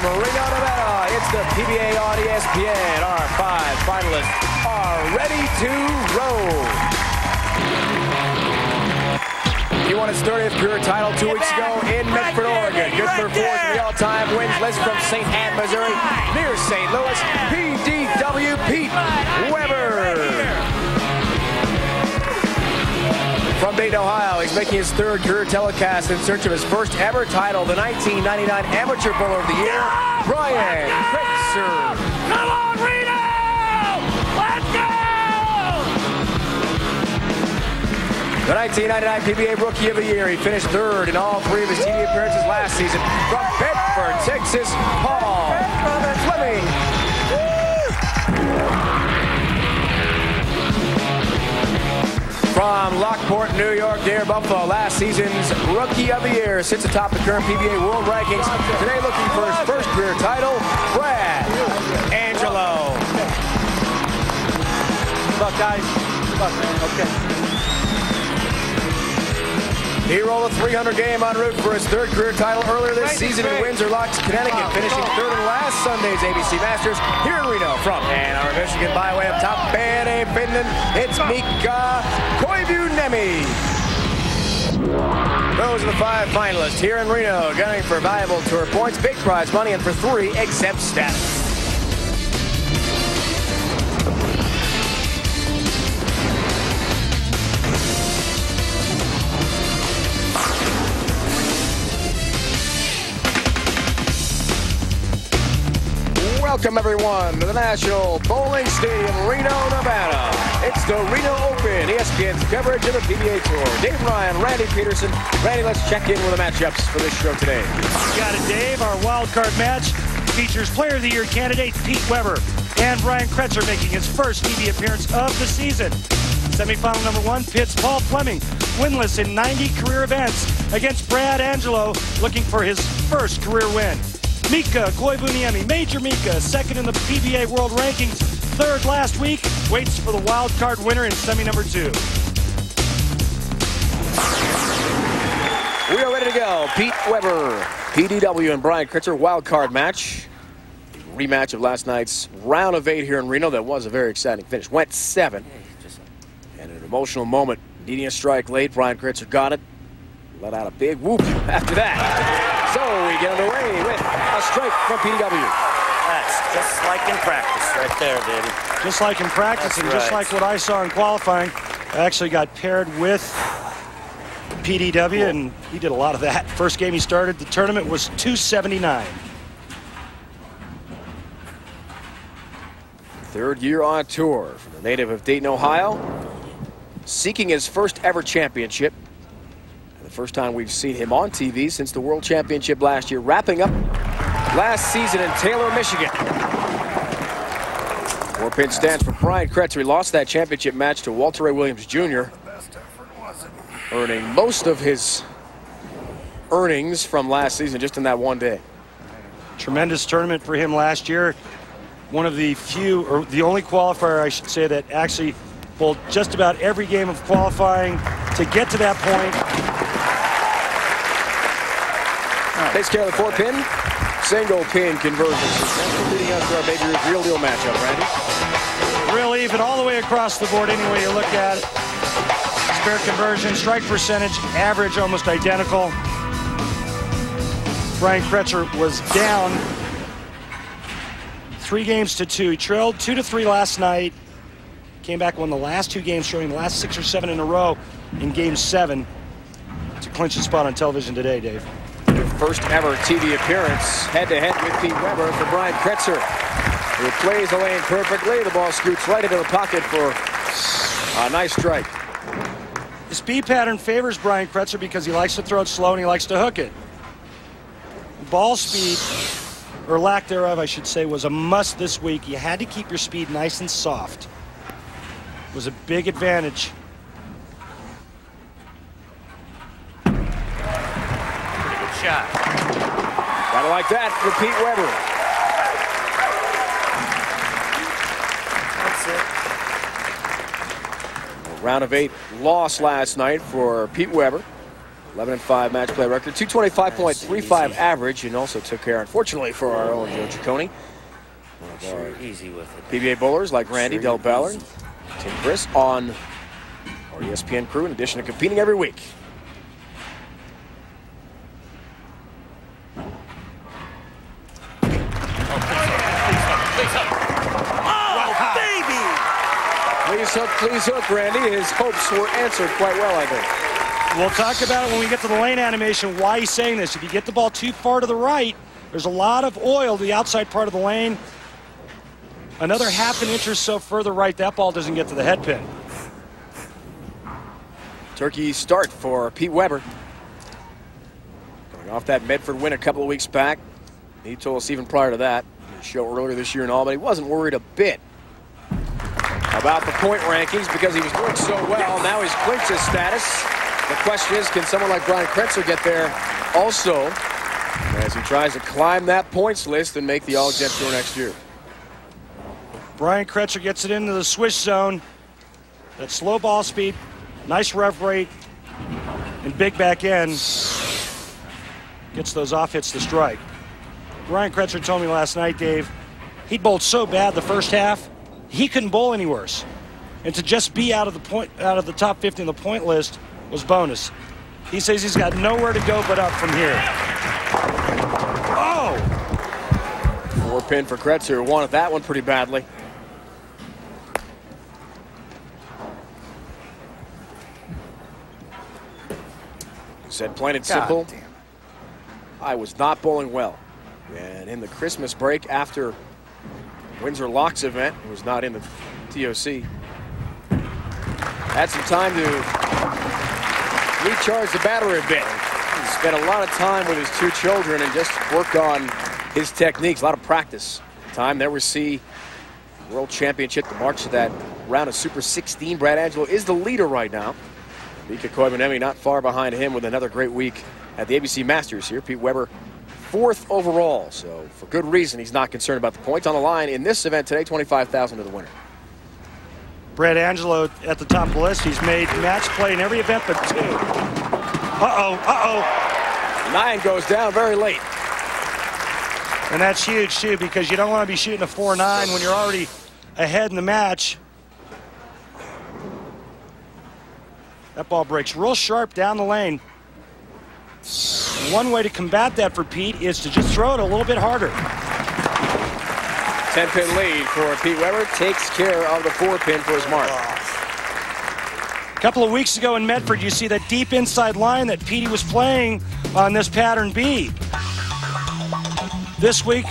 from Reno, Nevada, it's the PBA on ESPN. Our five finalists are ready to roll. He won his 30th career title 2 weeks ago in Medford, Oregon. Good for four of the all-time wins. Leslie from St. Anne, Missouri, near St. Louis. PDW Pete Weber. From Dayton, Ohio, he's making his third career telecast in search of his first ever title, the 1999 Amateur Bowler of the Year, Brian Kretzer. Come on, Reno! Let's go! The 1999 PBA Rookie of the Year, he finished third in all three of his TV appearances last season. From Medford, Texas, Paul Fleming. From Lockport, New York, near Buffalo, last season's Rookie of the Year, sits atop the current PBA World Rankings. Today looking for his first career title, Brad Angelo. Good luck, guys. Good luck, man. Okay. He rolled a 300 game en route for his third career title earlier this season in Windsor Locks, Connecticut, finishing third in last Sunday's ABC Masters here in Reno. From Ann Arbor, Michigan, by way of Top Band A Finland, it's Mika Koivuniemi. Those are the five finalists here in Reno, gunning for valuable tour points, big prize money, and for three, exempt status. Welcome, everyone, to the National Bowling Stadium, Reno, Nevada. It's the Reno Open, ESPN's coverage of the PBA Tour. Dave Ryan, Randy Peterson. Randy, let's check in with the matchups for this show today. You got it, Dave. Our wild card match features Player of the Year candidate Pete Weber and Brian Kretzer making his first TV appearance of the season. Semifinal number one pits Paul Fleming, winless in 90 career events, against Brad Angelo, looking for his first career win. Mika Koivuniemi, Major Mika, second in the PBA World Rankings, third last week, waits for the wild card winner in semi number two. We are ready to go. Pete Weber, PDW, and Brian Kretzer, wild card match. Rematch of last night's round of 8 here in Reno. That was a very exciting finish. Went 7. And an emotional moment. Needing a strike late, Brian Kretzer got it. Let out a big whoop after that. So we get underway with a strike from PDW. That's just like in practice right there, baby. Just like in practice, that's just like what I saw in qualifying. I actually got paired with PDW, and he did a lot of that. First game he started, the tournament was 279. Third year on tour from the native of Dayton, Ohio, seeking his first ever championship. First time we've seen him on TV since the World Championship last year, wrapping up last season in Taylor, Michigan. Four-pin stands for Brian Kretzer. He lost that championship match to Walter Ray Williams Jr., earning most of his earnings from last season just in that one day. Tremendous tournament for him last year. One of the few, or the only qualifier, I should say, that actually bowled just about every game of qualifying to get to that point. Takes care of the four-pin, single-pin conversion. Leading us to our major real-deal matchup, Randy. Real even all the way across the board, any way you look at it. Spare conversion, strike percentage, average almost identical. Brian Kretzer was down 3 games to 2. He trailed 2 to 3 last night. Came back, won the last 2 games, showing the last 6 or 7 in a row in Game 7 to clinch a spot on television today, Dave. First ever TV appearance, head-to-head with Pete Weber for Brian Kretzer, who plays the lane perfectly. The ball scoots right into the pocket for a nice strike. The speed pattern favors Brian Kretzer because he likes to throw it slow and he likes to hook it. Ball speed, or lack thereof, I should say, was a must this week. You had to keep your speed nice and soft. It was a big advantage. Shot. Gotta like that for Pete Weber. That's it. Round of 8 loss last night for Pete Weber, 11-5 match play record, 225.35 average, and also took care, unfortunately, for our own Joe Ciccone. Sure, easy with it. PBA bowlers like Randy, sure, Del Ballard, easy. Tim Briss on our ESPN crew, in addition to competing every week. Please hook, Randy. His hopes were answered quite well, I think. We'll talk about it when we get to the lane animation, why he's saying this. If you get the ball too far to the right, there's a lot of oil to the outside part of the lane. Another half an inch or so further right, that ball doesn't get to the head pin. Turkey start for Pete Weber. Going off that Medford win a couple of weeks back. He told us even prior to that, the show earlier this year and all, but he wasn't worried a bit about the point rankings because he was doing so well. Now he's clinched his status. The question is, can someone like Brian Kretzer get there also as he tries to climb that points list and make the All-Gen Tour next year? Brian Kretzer gets it into the swish zone. That slow ball speed, nice rev rate, and big back end. Gets those off hits to strike. Brian Kretzer told me last night, Dave, he bowled so bad the first half, he couldn't bowl any worse, and to just be out of the top 50 in the point list was bonus. He says he's got nowhere to go but up from here. Oh! Four pin for Kretzer, who wanted that one pretty badly. He said, plain and simple, I was not bowling well. And in the Christmas break after Windsor Locks event, was not in the TOC. Had some time to recharge the battery a bit. He spent a lot of time with his two children and just worked on his techniques, a lot of practice. Time there we see World Championship, the march to that round of Super 16. Brad Angelo is the leader right now. Mika Koivuniemi not far behind him with another great week at the ABC Masters here. Pete Weber, 4th overall, so for good reason he's not concerned about the points on the line in this event today. 25,000 to the winner. Brad Angelo at the top of the list. He's made match play in every event but two. Nine goes down very late. And that's huge too, because you don't want to be shooting a 4-9 when you're already ahead in the match. That ball breaks real sharp down the lane. One way to combat that for Pete is to just throw it a little bit harder. 10-pin lead for Pete Weber. Takes care of the 4-pin for his mark. A couple of weeks ago in Medford, you see that deep inside line that Petey was playing on this pattern B. This week,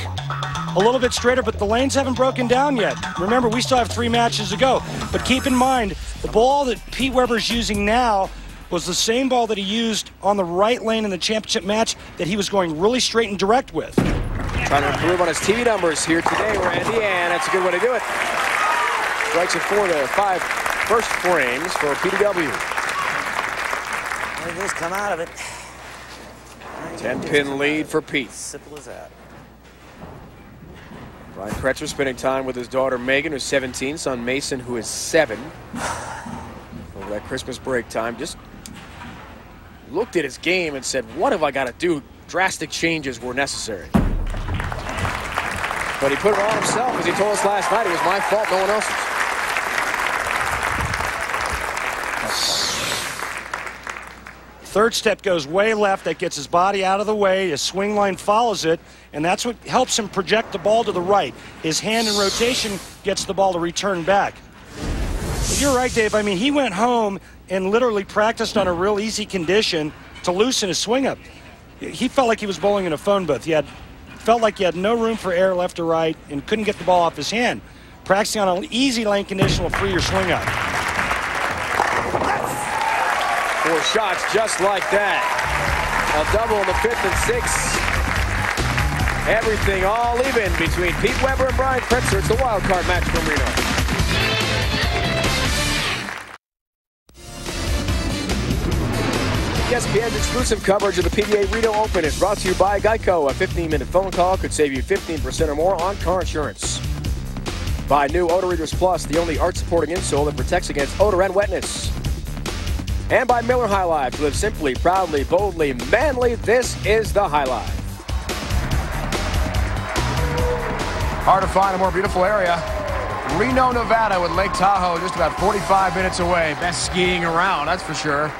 a little bit straighter, but the lanes haven't broken down yet. Remember, we still have 3 matches to go. But keep in mind, the ball that Pete Weber's using now was the same ball that he used on the right lane in the championship match that he was going really straight and direct with. Trying to improve on his tee numbers here today, Randy, and that's a good way to do it. Strikes at 4 to 5 first frames for PDW. There he goes, come out of it. 10-pin lead for Pete. Simple as that. Brian Kretzer spending time with his daughter Megan, who's 17, son Mason, who is 7. Over that Christmas break time, just looked at his game and said, what have I got to do? Drastic changes were necessary. But he put it on himself, as he told us last night. It was my fault, no one else's. Third step goes way left. That gets his body out of the way. His swing line follows it, and that's what helps him project the ball to the right. His hand in rotation gets the ball to return back. But you're right, Dave. I mean, he went home and literally practiced on a real easy condition to loosen his swing up. He felt like he was bowling in a phone booth. He felt like he had no room for air left or right and couldn't get the ball off his hand. Practicing on an easy lane condition will free your swing up. Yes. 4 shots just like that. A double in the 5th and 6th. Everything all even between Pete Weber and Brian Kretzer. It's the wild card match from Reno. ESPN's exclusive coverage of the PBA Reno Open is brought to you by Geico. A 15-minute phone call could save you 15% or more on car insurance. By new Odor Readers Plus, the only art-supporting insole that protects against odor and wetness. and by Miller High Life. To live simply, proudly, boldly, manly, this is the High Life. Hard to find a more beautiful area. Reno, Nevada, with Lake Tahoe just about 45 minutes away. Best skiing around, that's for sure.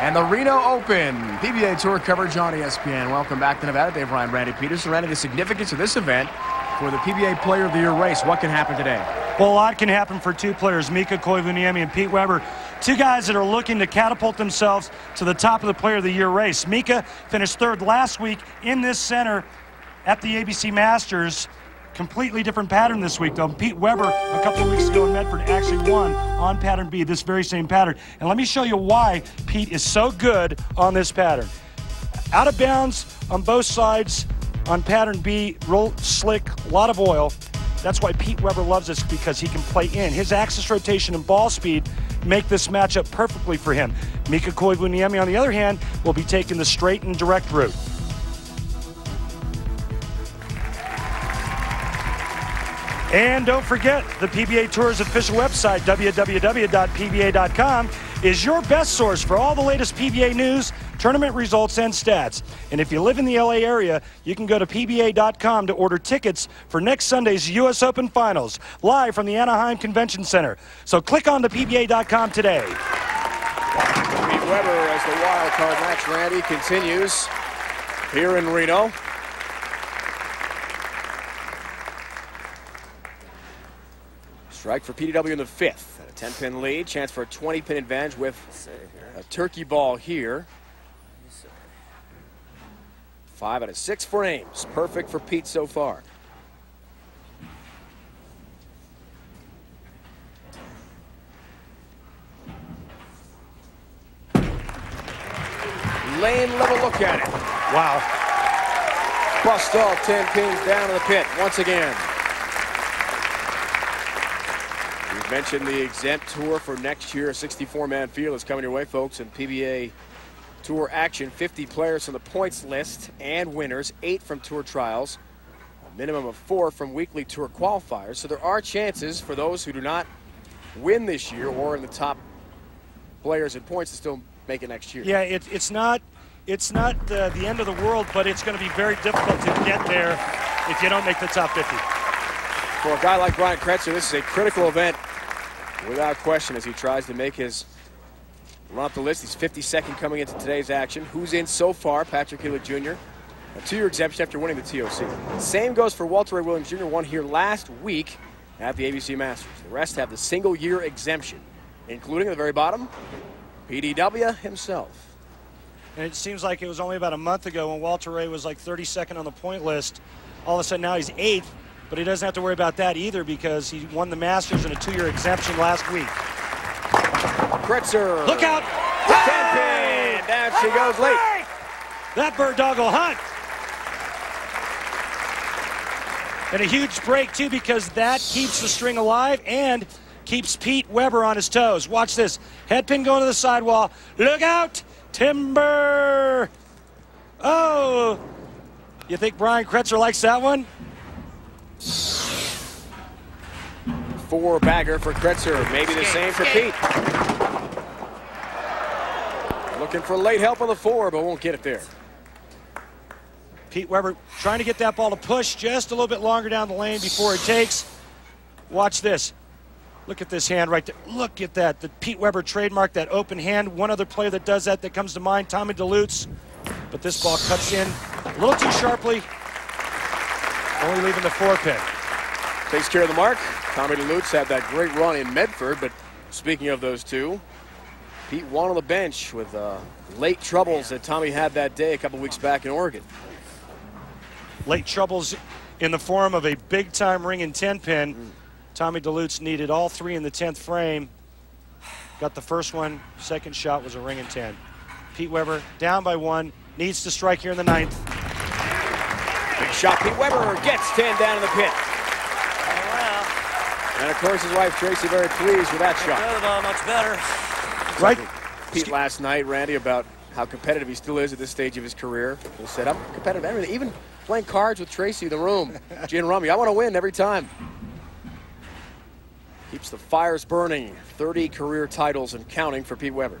And the Reno Open, PBA Tour coverage on ESPN. Welcome back to Nevada. Dave Ryan, Randy Peterson. Randy, the significance of this event for the PBA Player of the Year race. What can happen today? Well, a lot can happen for two players, Mika Koivuniemi and Pete Weber. Two guys that are looking to catapult themselves to the top of the Player of the Year race. Mika finished third last week in this center at the ABC Masters. Completely different pattern this week, though. Pete Weber, a couple of weeks ago in Medford, actually won on pattern B, this very same pattern. And let me show you why Pete is so good on this pattern. Out of bounds on both sides on pattern B, roll slick, a lot of oil. That's why Pete Weber loves this, because he can play in. His axis rotation and ball speed make this matchup perfectly for him. Mika Koivuniemi, on the other hand, will be taking the straight and direct route. And don't forget, the PBA Tour's official website, www.pba.com, is your best source for all the latest PBA news, tournament results, and stats. And if you live in the LA area, you can go to pba.com to order tickets for next Sunday's U.S. Open Finals, live from the Anaheim Convention Center. So click on to pba.com today. Pete Weber, as the wild card match, Randy, continues here in Reno. Strike for PDW in the fifth. A 10-pin lead, chance for a 20-pin advantage with a turkey ball here. 5 out of 6 frames. Perfect for Pete so far. Lane level look at it. Wow. Bust all 10 pins down to the pit once again. We've mentioned the exempt tour for next year. A 64-man field is coming your way, folks, in PBA Tour action. 50 players from the points list and winners, 8 from tour trials, a minimum of 4 from weekly tour qualifiers. So there are chances for those who do not win this year or in the top players in points to still make it next year. Yeah, it's not the end of the world, but it's going to be very difficult to get there if you don't make the top 50. For a guy like Brian Kretzer, this is a critical event without question as he tries to make his run up the list. He's 52nd coming into today's action. Who's in so far? Patrick Healy Jr., a 2-year exemption after winning the TOC. Same goes for Walter Ray Williams Jr., won here last week at the ABC Masters. The rest have the single-year exemption, including at the very bottom, PDW himself. And it seems like it was only about a month ago when Walter Ray was like 32nd on the point list. All of a sudden now he's 8th. But he doesn't have to worry about that either because he won the Masters in a 2-year exemption last week. Kretzer. Look out. Hey! 10 pin. Down she goes late. That bird dog will hunt. And a huge break, too, because that keeps the string alive and keeps Pete Weber on his toes. Watch this. Head pin going to the sidewall. Look out. Timber. Oh. You think Brian Kretzer likes that one? 4-bagger for Kretzer, maybe the same for Pete. Looking for late help on the 4, but won't get it there. Pete Weber trying to get that ball to push just a little bit longer down the lane before it takes. Watch this. Look at this hand right there. Look at that. The Pete Weber trademark, that open hand. One other player that does that comes to mind, Tommy DeLutz. But this ball cuts in a little too sharply. Only leaving the 4-pin. Takes care of the mark. Tommy DeLutz had that great run in Medford, but speaking of those two, Pete won on the bench with late troubles that Tommy had that day a couple weeks back in Oregon. Late troubles in the form of a big-time ring and 10-pin. Tommy DeLutz needed all 3 in the 10th frame. Got the first one. Second shot was a ring and 10. Pete Weber down by 1. Needs to strike here in the 9th. Big shot, Pete Weber gets 10 down in the pit. Oh, wow. And of course his wife Tracy very pleased with that shot. Much better. Right. Pete last night, Randy, about how competitive he still is at this stage of his career. He'll set up competitive everything, even playing cards with Tracy in the room. Gin rummy, I want to win every time. Keeps the fires burning. 30 career titles and counting for Pete Weber.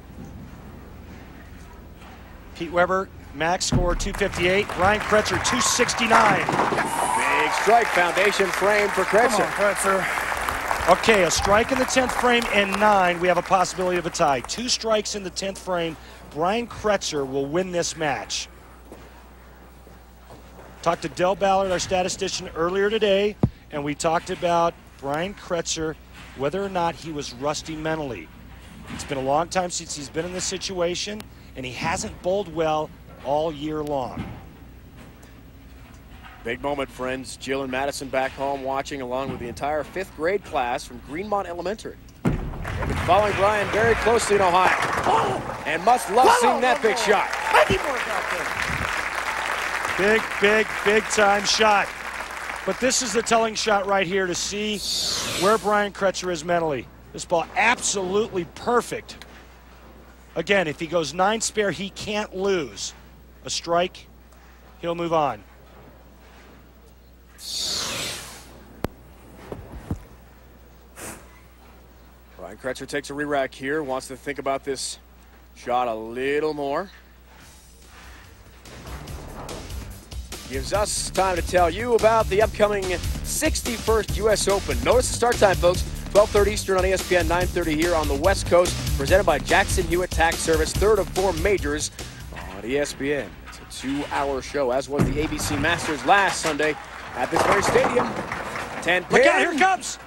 Pete Weber, max score 258. Brian Kretzer, 269. Big strike, foundation frame for Kretzer. Okay, a strike in the 10th frame and 9. We have a possibility of a tie. 2 strikes in the 10th frame. Brian Kretzer will win this match. Talked to Del Ballard, our statistician, earlier today, and we talked about Brian Kretzer, whether or not he was rusty mentally. It's been a long time since he's been in this situation, and he hasn't bowled well all year long. Big moment, friends. Jill and Madison back home watching along with the entire 5th grade class from Greenmont Elementary. They've been following Brian very closely in Ohio. Oh, and must love seeing that big shot. I need more about this. Big time shot. But this is the telling shot right here to see where Brian Kretzer is mentally. This ball absolutely perfect. Again, if he goes 9 spare, he can't lose. A strike, he'll move on. Brian Kretzer takes a re-rack here, wants to think about this shot a little more. Gives us time to tell you about the upcoming 61st U.S. Open. Notice the start time, folks. 12:30 Eastern on ESPN, 9:30 here on the West Coast. Presented by Jackson Hewitt Tax Service, 3rd of 4 majors on ESPN. It's a 2-hour show, as was the ABC Masters last Sunday at this very stadium. 10. Look out, here it comes.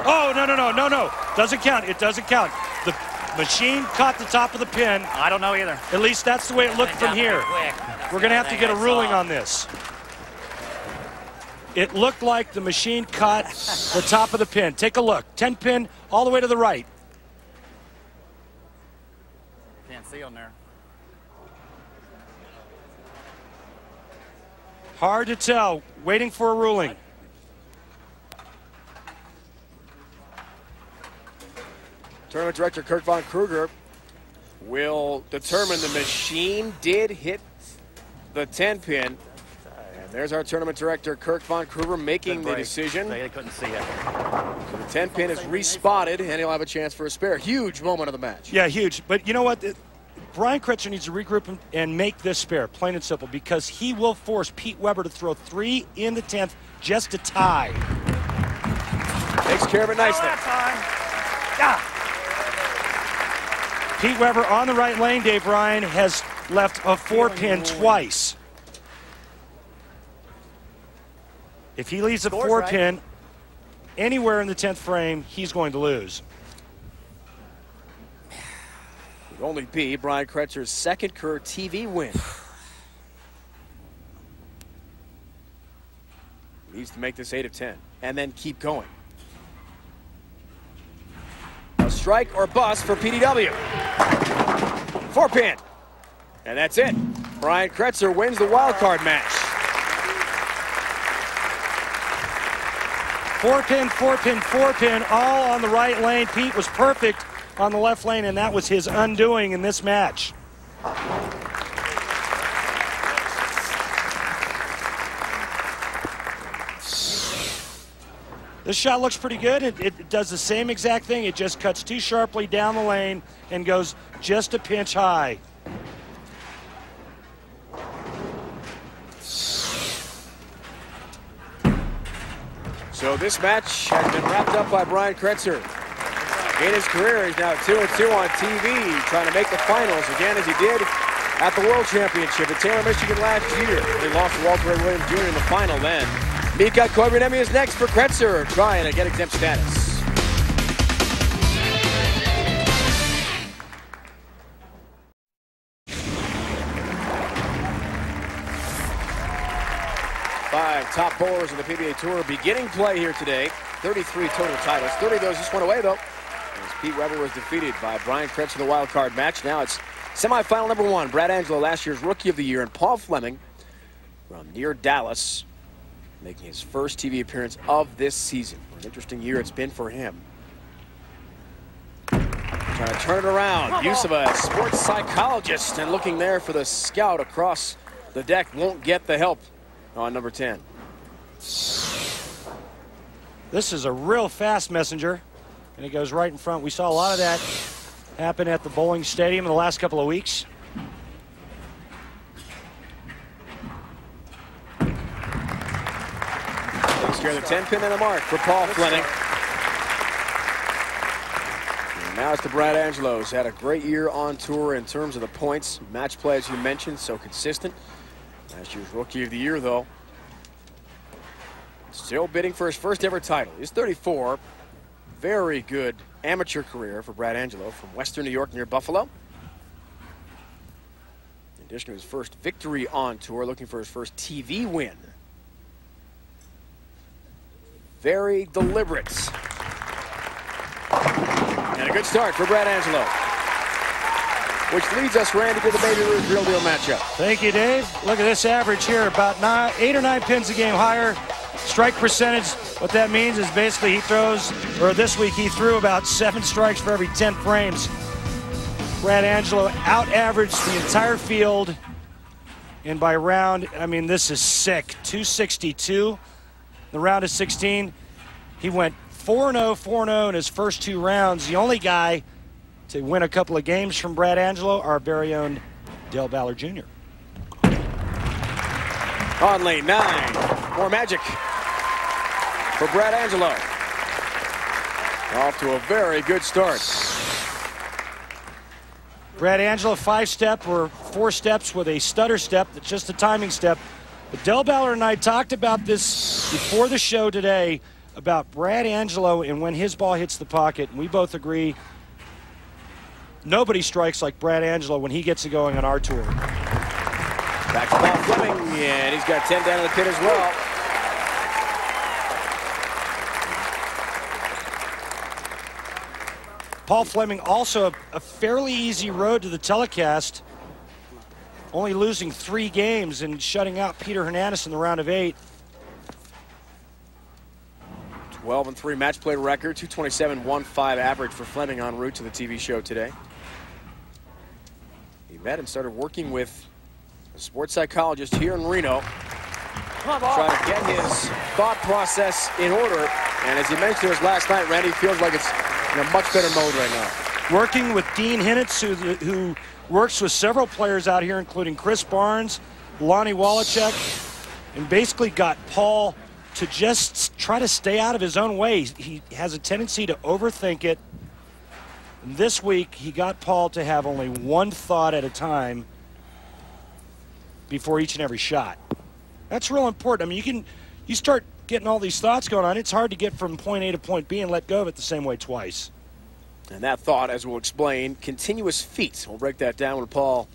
Oh, no. Doesn't count. It doesn't count. The machine caught the top of the pin. I don't know either. At least that's the way it looked from here. We're going to have to get a ruling on this. It looked like the machine caught the top of the pin. Take a look. 10 pin all the way to the right. Can't see on there. Hard to tell. Waiting for a ruling. Tournament director Kirk Von Kruger will determine the machine did hit the 10 pin. There's our tournament director, Kirk Von Kruger, making the decision. They couldn't see it. So the 10 pin is respotted, and he'll have a chance for a spare. Huge moment of the match. Yeah, huge. But you know what? Brian Kretzer needs to regroup and make this spare, plain and simple, because he will force Pete Weber to throw 3 in the 10th just to tie. Takes care of it nicely. Yeah. Pete Weber on the right lane, Dave Ryan, has left a 4-pin twice. If he leaves a 4-pin anywhere in the 10th frame, he's going to lose. It would only be Brian Kretzer's 2nd career TV win. He needs to make this 8 of 10 and then keep going. A strike or bust for PDW. 4-pin. And that's it. Brian Kretzer wins the wild card match. 4-pin, 4-pin, 4-pin, all on the right lane. Pete was perfect on the left lane, and that was his undoing in this match. This shot looks pretty good. It does the same exact thing. It just cuts too sharply down the lane and goes just a pinch high. So this match has been wrapped up by Brian Kretzer. In his career, he's now 2-2 on TV, trying to make the finals again as he did at the World Championship at Taylor, Michigan last year. They lost to Walter Ray Williams Jr. in the final then. Mika Koivuniemi is next for Kretzer, trying to get exempt status. Top bowlers of the PBA Tour beginning play here today. 33 total titles. 30 of those just went away, though, as Pete Weber was defeated by Brian Kretzer in the wild card match. Now it's semifinal number 1. Brad Angelo, last year's Rookie of the Year, and Paul Fleming from near Dallas, making his first TV appearance of this season. An interesting year it's been for him. Trying to turn it around. Use of a sports psychologist, and looking there for the scout across the deck. Won't get the help on number 10. This is a real fast messenger, and it goes right in front. We saw a lot of that happen at the bowling stadium in the last couple of weeks. here. The 10-pin and the mark for Paul Fleming. Now it's to Brad Angelo, who's had a great year on tour in terms of the points. Match play, as you mentioned, so consistent. Last year's Rookie of the Year, though. Still bidding for his first ever title. He's 34. Very good amateur career for Brad Angelo from Western New York near Buffalo. In addition to his first victory on tour, looking for his first TV win. Very deliberate. And a good start for Brad Angelo. Which leads us, Randy, to the Baby Rouge Real Deal matchup. Thank you, Dave. Look at this average here, about 8 or 9 pins a game higher. Strike percentage, what that means is basically he throws, or this week he threw about 7 strikes for every 10 frames. Brad Angelo out-averaged the entire field. And by round, I mean, this is sick, 262. The round is 16. He went 4-0 in his first 2 rounds. The only guy to win a couple of games from Brad Angelo, our very own Del Ballard Jr. On lane 9, more magic for Brad Angelo. Off to a very good start. Brad Angelo, 5-step or 4 steps with a stutter step, that's just a timing step. But Del Ballard and I talked about this before the show today, about Brad Angelo and when his ball hits the pocket, and we both agree nobody strikes like Brad Angelo when he gets it going on our tour. Back to Paul Fleming, and he's got 10 down in the pin as well. Paul Fleming also a fairly easy road to the telecast, only losing 3 games and shutting out Peter Hernandez in the round of 8. 12-3 match play record, 227.15 average for Fleming en route to the TV show today. He met and started working with a sports psychologist here in Reno, trying to get his thought process in order. And as he mentioned to us last night, Randy, feels like it's in a much better mode right now. Working with Dean Hinnitz, who works with several players out here, including Chris Barnes, Lonnie Wallachek, and basically got Paul to just try to stay out of his own way. He has a tendency to overthink it. And this week, he got Paul to have only 1 thought at a time before each and every shot. That's real important. I mean, you start getting all these thoughts going on, it's hard to get from point A to point B and let go of it the same way twice. And that thought, as we'll explain, continuous feet. We'll break that down when Paul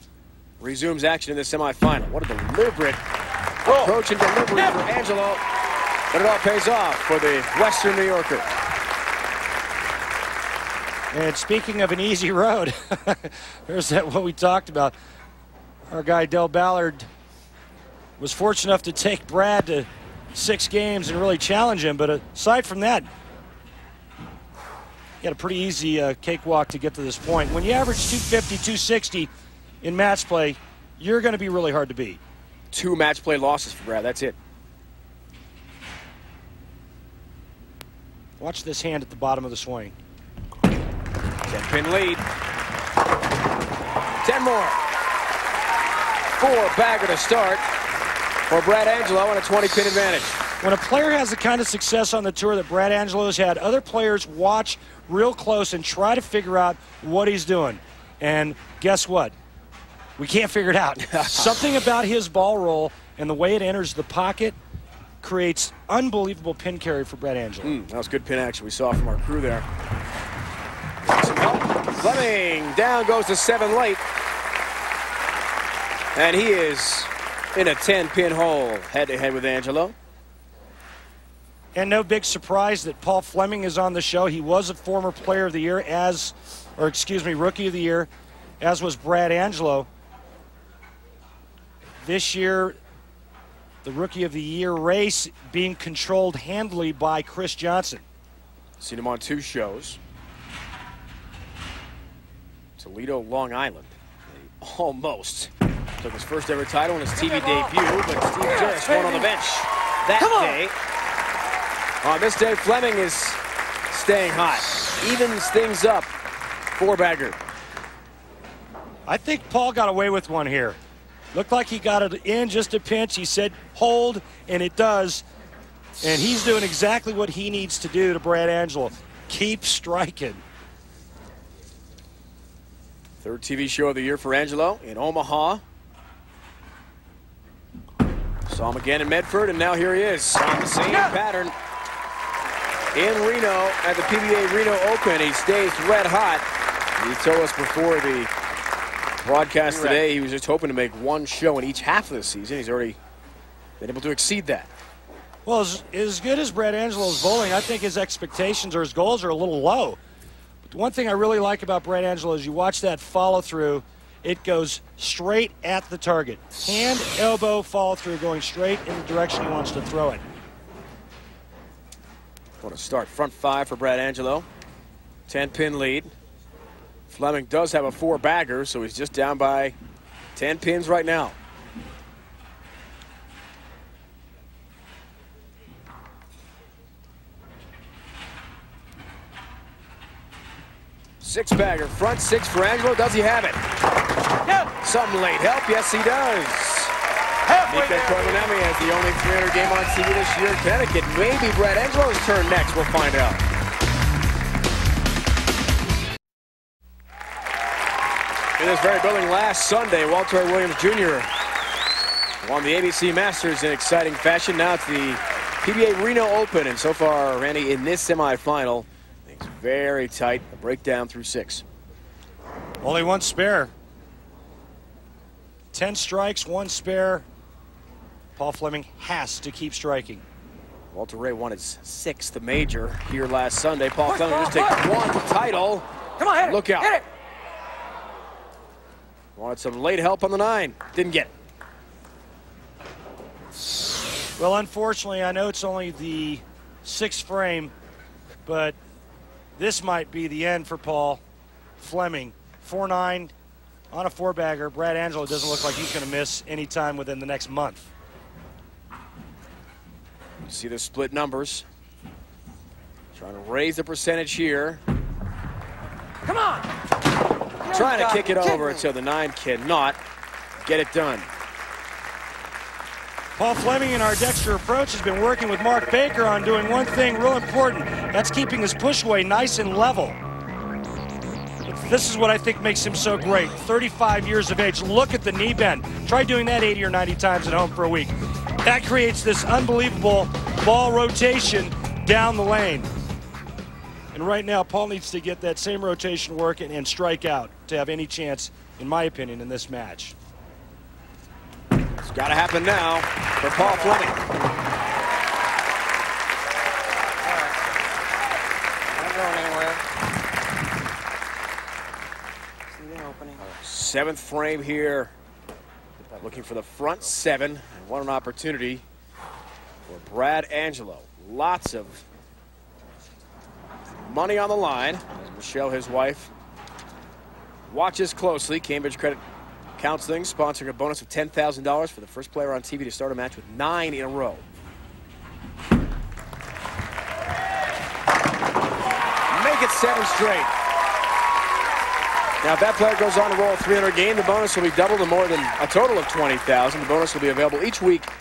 resumes action in the semifinal. What a deliberate approach and delivery for Angelo. But it all pays off for the Western New Yorker. And speaking of an easy road, there's that what we talked about. Our guy Del Ballard was fortunate enough to take Brad to 6 games and really challenge him. But aside from that, he had a pretty easy cakewalk to get to this point. When you average 250, 260 in match play, you're going to be really hard to beat. 2 match play losses for Brad, that's it. Watch this hand at the bottom of the swing. 10-pin lead. 10 more. 4 bagger to start for Brad Angelo and a 20-pin advantage. When a player has the kind of success on the tour that Brad Angelo has had, other players watch real close and try to figure out what he's doing. And guess what? We can't figure it out. Something about his ball roll and the way it enters the pocket creates unbelievable pin carry for Brad Angelo. That was good pin action we saw from our crew there. Some help. Fleming down goes to 7 late. And he is in a 10-pin hole head-to-head with Angelo. And no big surprise that Paul Fleming is on the show. He was a former player of the year as, or excuse me, Rookie of the Year, as was Brad Angelo. This year, the Rookie of the Year race being controlled handily by Chris Johnson. Seen him on 2 shows. Toledo, Long Island. He almost took his first ever title in his TV debut, but Steve Jarrett won on the bench that day. On this day, Fleming is staying hot. Evens things up for Bagger. I think Paul got away with one here. Looked like he got it in just a pinch. He said, hold, and it does. And he's doing exactly what he needs to do to Brad Angelo. Keep striking. Third TV show of the year for Angelo in Omaha. Saw him again in Medford, and now here he is on the same pattern in Reno at the PBA Reno Open. He stays red hot. He told us before the broadcast today he was just hoping to make one show in each half of the season. He's already been able to exceed that. Well, as good as Brad Angelo's bowling, I think his expectations or his goals are a little low. But one thing I really like about Brad Angelo is you watch that follow-through. It goes straight at the target. Hand, elbow, follow-through, going straight in the direction he wants to throw it. Want to start front five for Brad Angelo. 10-pin lead. Fleming does have a four-bagger, so he's just down by 10 pins right now. Six-bagger, front six for Angelo. Does he have it? Yep. Some late help. Yes, he does. Mika Koivuniemi has the only 300 game on TV this year in Connecticut. Maybe Brad Angelo's turn next. We'll find out. In this very building last Sunday, Walter Ray Williams Jr. won the ABC Masters in exciting fashion. Now it's the PBA Reno Open, and so far, Randy, in this semifinal, very tight. A breakdown through six. Only one spare. 10 strikes, one spare. Paul Fleming has to keep striking. Walter Ray won his 6th major here last Sunday. Paul Fleming just takes one title. Come on, hit it. Look out. Hit it. Wanted some late help on the 9. Didn't get it. Well, unfortunately, I know it's only the 6th frame, but this might be the end for Paul Fleming. 4-9 on a four-bagger. Brad Angelo doesn't look like he's going to miss any time within the next month. You see the split numbers. Trying to raise the percentage here. Come on! Trying to kick it over until the 9 cannot get it done. Paul Fleming and our Dexter approach has been working with Mark Baker on doing one thing real important. That's keeping his push away nice and level. This is what I think makes him so great. 35 years of age. Look at the knee bend. Try doing that 80 or 90 times at home for a week. That creates this unbelievable ball rotation down the lane. And right now, Paul needs to get that same rotation work and strike out to have any chance, in my opinion, in this match. It's got to happen now for Paul Fleming. Not going anywhere. See the opening. 7th frame here. Looking for the front 7. And what an opportunity for Brad Angelo. Lots of money on the line. As Michelle, his wife, watches closely. Cambridge Credit Counseling sponsoring a bonus of $10,000 for the first player on TV to start a match with 9 in a row. Make it 7 straight. Now, if that player goes on to roll a 300 game, the bonus will be doubled to more than a total of $20,000. The bonus will be available each week for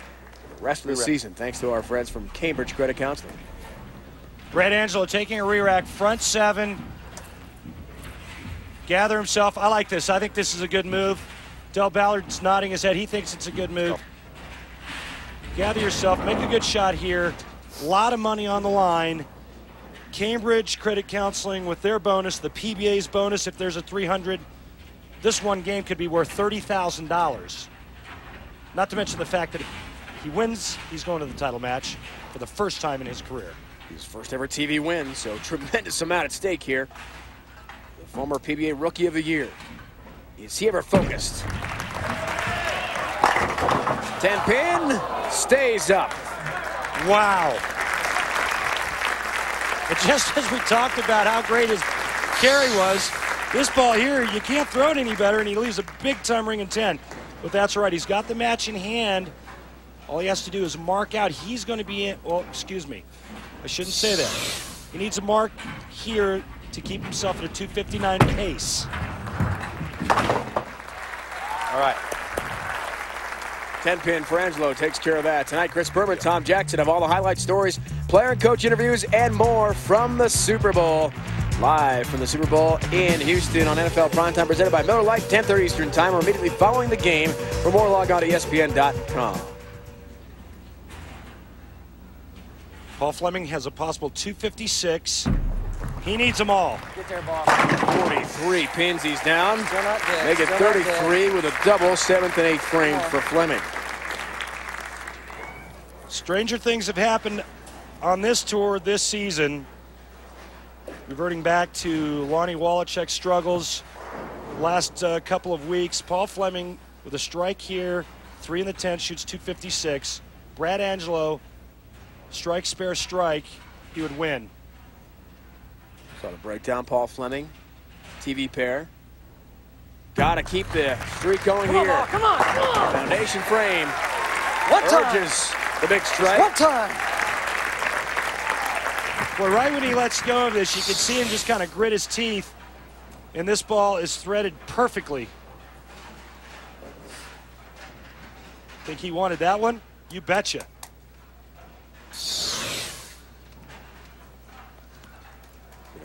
the rest of the season, thanks to our friends from Cambridge Credit Counseling. Brad Angelo taking a re-rack, front 7. Gather himself. I like this. I think this is a good move. Del Ballard's nodding his head. He thinks it's a good move. Gather yourself. Make a good shot here. A lot of money on the line. Cambridge Credit Counseling with their bonus, the PBA's bonus, if there's a 300. This one game could be worth $30,000. Not to mention the fact that if he wins, he's going to the title match for the first time in his career. His first ever TV win, so tremendous amount at stake here. The former PBA Rookie of the Year. Is he ever focused? 10-pin, stays up. Wow. But just as we talked about how great his carry was, this ball here, you can't throw it any better, and he leaves a big-time ring in 10. But that's right, he's got the match in hand. All he has to do is mark out. He's going to be in, well, excuse me, I shouldn't say that. He needs a mark here to keep himself at a 259 pace. All right. 10-pin for Angelo takes care of that. Tonight, Chris Berman, Tom Jackson have all the highlight stories, player and coach interviews, and more from the Super Bowl. Live from the Super Bowl in Houston on NFL Primetime, presented by Miller Lite, 10:30 Eastern Time, or immediately following the game. For more, log on to ESPN.com. Paul Fleming has a possible 256. He needs them all. Get there, ball. 43 pins he's down. Make it 33 with a double, 7th and 8th frame for Fleming. Stranger things have happened on this tour this season. Reverting back to Lonnie Wallachek's struggles last couple of weeks. Paul Fleming with a strike here, 3 in the 10, shoots 256. Brad Angelo, strike, spare, strike, he would win. Got to break down Paul Fleming, TV pair. Got to keep the streak going here. On, come on, come on. Foundation frame. What urges time? The big strike. What time? Well, right when he lets go of this, you can see him just kind of grit his teeth. And this ball is threaded perfectly. Think he wanted that one? You betcha.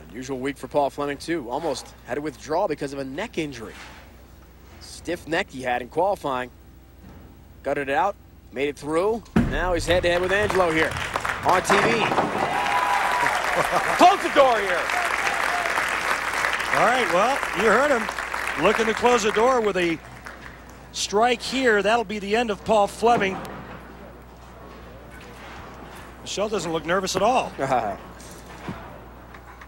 Unusual week for Paul Fleming, too. Almost had to withdraw because of a neck injury. Stiff neck he had in qualifying. Gutted it out, made it through. Now he's head-to-head with Angelo here on TV. Close the door here. All right, well, you heard him. Looking to close the door with a strike here. That'll be the end of Paul Fleming. Michelle doesn't look nervous at all.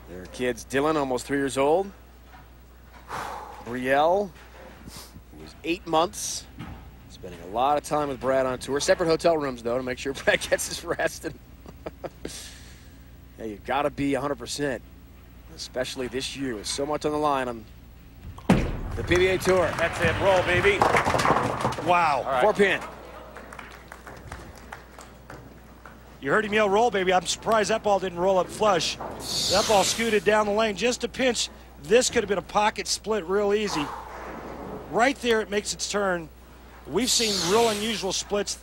Their kids, Dylan, almost 3 years old. Brielle, who was 8 months. Spending a lot of time with Brad on tour. Separate hotel rooms, though, to make sure Brad gets his rest. And yeah, you've got to be 100%, especially this year with so much on the line on the PBA Tour. That's it. Roll, baby. Wow. Right. 4-pin. You heard him yell, roll, baby. I'm surprised that ball didn't roll up flush. That ball scooted down the lane just a pinch. This could have been a pocket split real easy. Right there, it makes its turn. We've seen real unusual splits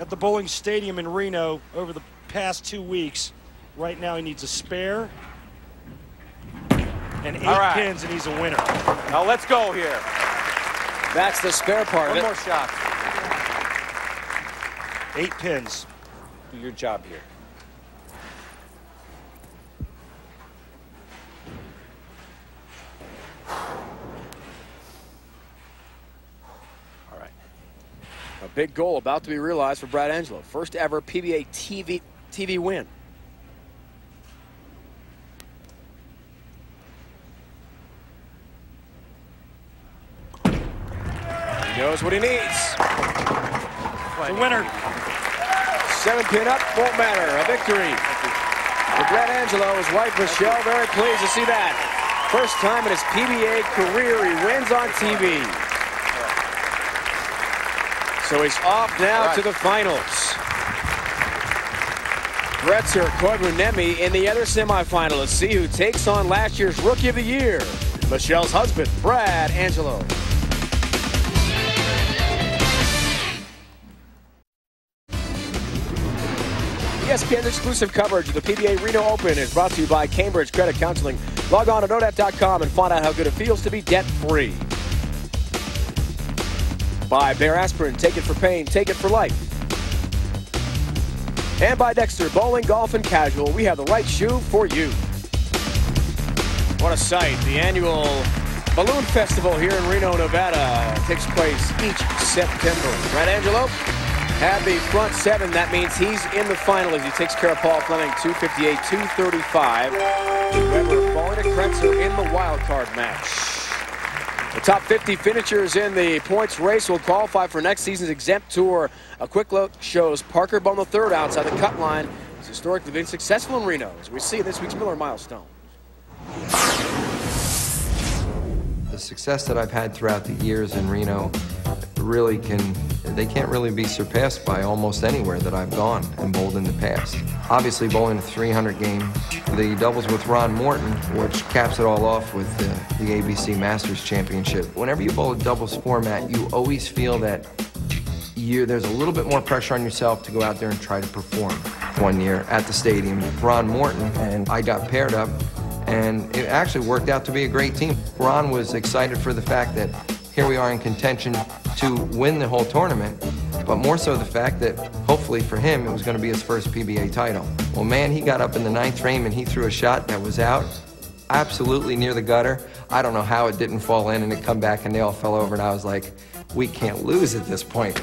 at the bowling stadium in Reno over the past 2 weeks. Right now, he needs a spare and 8 pins, and he's a winner. Now, let's go here. That's the spare part of it. One more shot. 8 pins. Your job here. All right. A big goal about to be realized for Brad Angelo. First ever PBA TV win. He knows what he needs. It's a winner. 7-pin up, won't matter. A victory for Brad Angelo. His wife, Michelle, very pleased to see that. First time in his PBA career, he wins on TV. So he's off now to the finals. Kretzer, Koivuniemi in the other semifinal. Let's see who takes on last year's Rookie of the Year, Michelle's husband, Brad Angelo. ESPN's exclusive coverage of the PBA Reno Open is brought to you by Cambridge Credit Counseling. Log on to nodebt.com and find out how good it feels to be debt-free. By Bayer Aspirin, take it for pain, take it for life. And by Dexter, bowling, golf, and casual, we have the right shoe for you. What a sight. The annual Balloon Festival here in Reno, Nevada takes place each September. Brad Angelo had the front seven. That means he's in the final as he takes care of Paul Fleming, 258, 235. Weber falling to Kretzer in the wild card match. The top 50 finishers in the points race will qualify for next season's exempt tour. A quick look shows Parker Bone III outside the cut line. He's historically been successful in Reno, as we see in this week's Miller Milestone. The success that I've had throughout the years in Reno really can't really be surpassed by almost anywhere that I've gone and bowled in the past. Obviously, bowling a 300 game, the doubles with Ron Morton, which caps it all off with the ABC Masters Championship. Whenever you bowl a doubles format, you always feel that year, there's a little bit more pressure on yourself to go out there and try to perform. One year at the stadium, Ron Morton and I got paired up, and it actually worked out to be a great team. Ron was excited for the fact that here we are in contention to win the whole tournament, but more so the fact that hopefully for him it was going to be his first PBA title. Well, man, he got up in the ninth frame and he threw a shot that was out, absolutely near the gutter. I don't know how it didn't fall in, and it come back and they all fell over, and I was like, we can't lose at this point.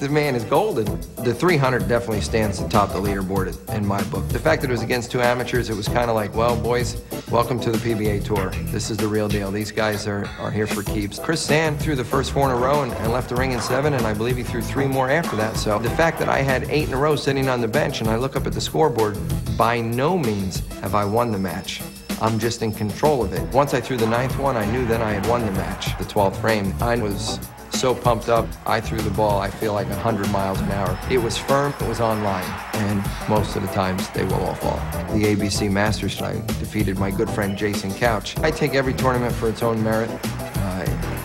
The man is golden. The 300 definitely stands atop the leaderboard in my book. The fact that it was against two amateurs, it was kind of like, well, boys, welcome to the PBA Tour. This is the real deal. These guys are here for keeps. Chris Sand threw the first four in a row and left the ring in seven, and I believe he threw three more after that. So the fact that I had eight in a row sitting on the bench and I look up at the scoreboard, by no means have I won the match. I'm just in control of it. Once I threw the ninth one, I knew then I had won the match. The 12th frame, I was so pumped up. I threw the ball, I feel like 100 miles an hour. It was firm, it was online, and most of the times they will all fall. The ABC Masters, I defeated my good friend Jason Couch. I take every tournament for its own merit.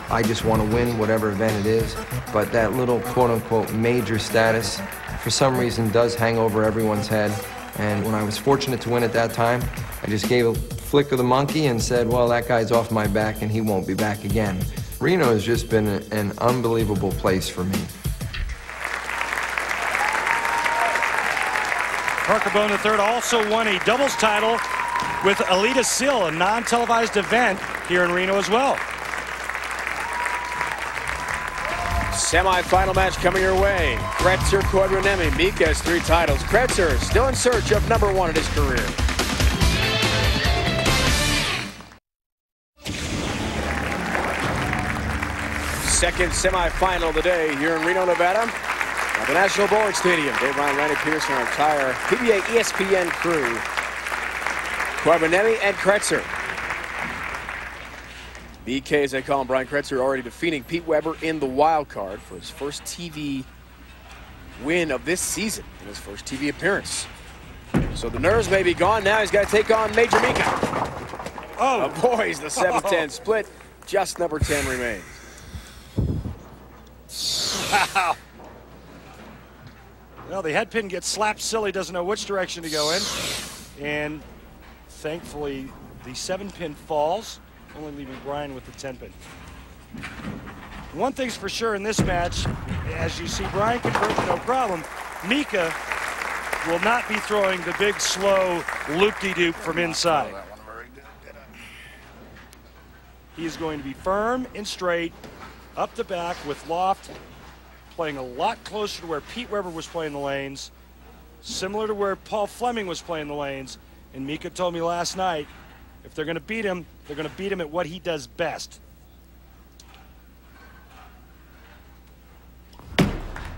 I just want to win whatever event it is, but that little quote-unquote major status for some reason does hang over everyone's head, and when I was fortunate to win at that time, I just gave a flick of the monkey and said, well, that guy's off my back and he won't be back again. Reno has just been an unbelievable place for me. Parker Bone III also won a doubles title with Alita Sill, a non-televised event here in Reno as well. Semi-final match coming your way. Kretzer, Koivuniemi, Mika's three titles. Kretzer still in search of number one in his career. Second semifinal of the day here in Reno, Nevada, at the National Bowling Stadium. Dave Ryan, Randy Peterson, our entire PBA ESPN crew. Koivuniemi and Kretzer. BK, as they call him, Brian Kretzer, already defeating Pete Weber in the wild card for his first TV win of this season, and his first TV appearance. So the nerves may be gone now. He's got to take on Major Mika. Oh, boys, the 7-10 split. Just number 10 remains. Wow. Well, the head pin gets slapped silly, doesn't know which direction to go in. And thankfully, the 7-pin falls, only leaving Brian with the 10-pin. One thing's for sure in this match, as you see Brian convert no problem, Mika will not be throwing the big, slow loop-de-doop from inside. He's going to be firm and straight, up the back with loft, playing a lot closer to where Pete Weber was playing the lanes, similar to where Paul Fleming was playing the lanes. And Mika told me last night, if they're going to beat him, they're going to beat him at what he does best.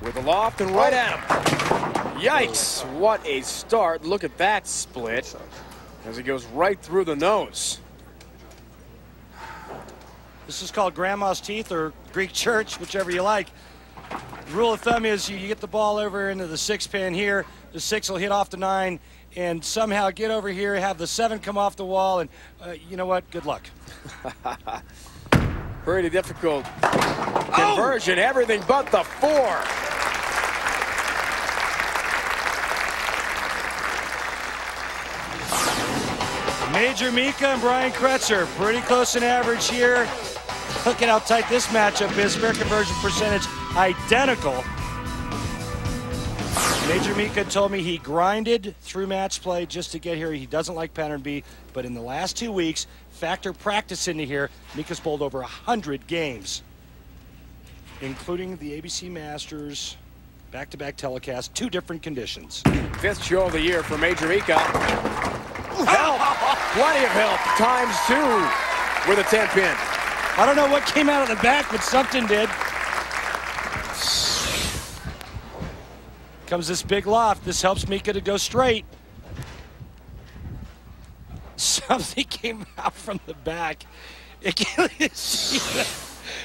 With a loft and right at him. Yikes, what a start. Look at that split as he goes right through the nose. This is called grandma's teeth or Greek church, whichever you like. The rule of thumb is you get the ball over into the 6-pin here, the 6 will hit off the 9, and somehow get over here, have the 7 come off the wall, and you know what? Good luck. Pretty difficult conversion, everything but the 4. Major Mika and Brian Kretzer, pretty close in average here. Look at how tight this matchup is. Fair conversion percentage identical. Major Mika told me he grinded through match play just to get here. He doesn't like pattern B, but in the last 2 weeks, factor practice into here. Mika's bowled over 100 games, including the ABC Masters back-to-back telecast, 2 different conditions. 5th show of the year for Major Mika. Help! Plenty of help, times 2 with a 10-pin. I don't know what came out of the back, but something did. Comes this big loft. This helps Mika to go straight. Something came out from the back.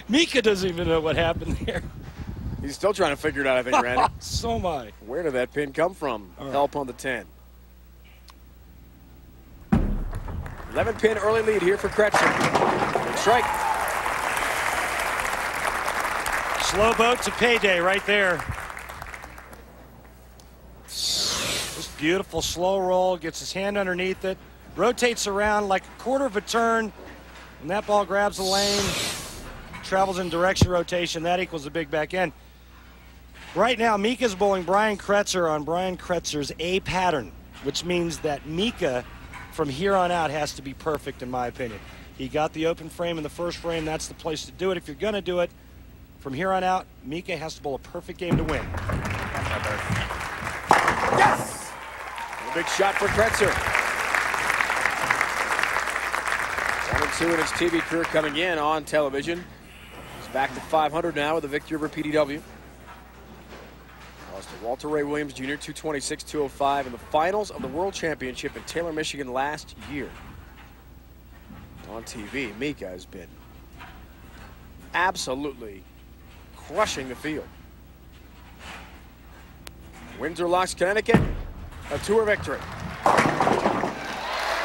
Mika doesn't even know what happened there. He's still trying to figure it out, I think, Randy. So am I. Where did that pin come from? Right. Help on the 10. 11-pin early lead here for Kretzer. Strike. Slow boat to payday right there. This beautiful slow roll, gets his hand underneath it, rotates around like a quarter of a turn, and that ball grabs the lane, travels in direction rotation. That equals a big back end. Right now, Mika's bowling Brian Kretzer on Brian Kretzer's A pattern, which means that Mika, from here on out, has to be perfect, in my opinion. He got the open frame in the first frame. That's the place to do it. If you're going to do it, from here on out, Mika has to bowl a perfect game to win. Yes! A big shot for Kretzer. 1-2 in his TV career coming in on television. He's back to 500 now with a victory over PDW. Lost to Walter Ray Williams Jr., 226-205 in the finals of the World Championship in Taylor, Michigan last year. On TV, Mika has been absolutely crushing the field. Windsor Locks, Connecticut, a tour victory.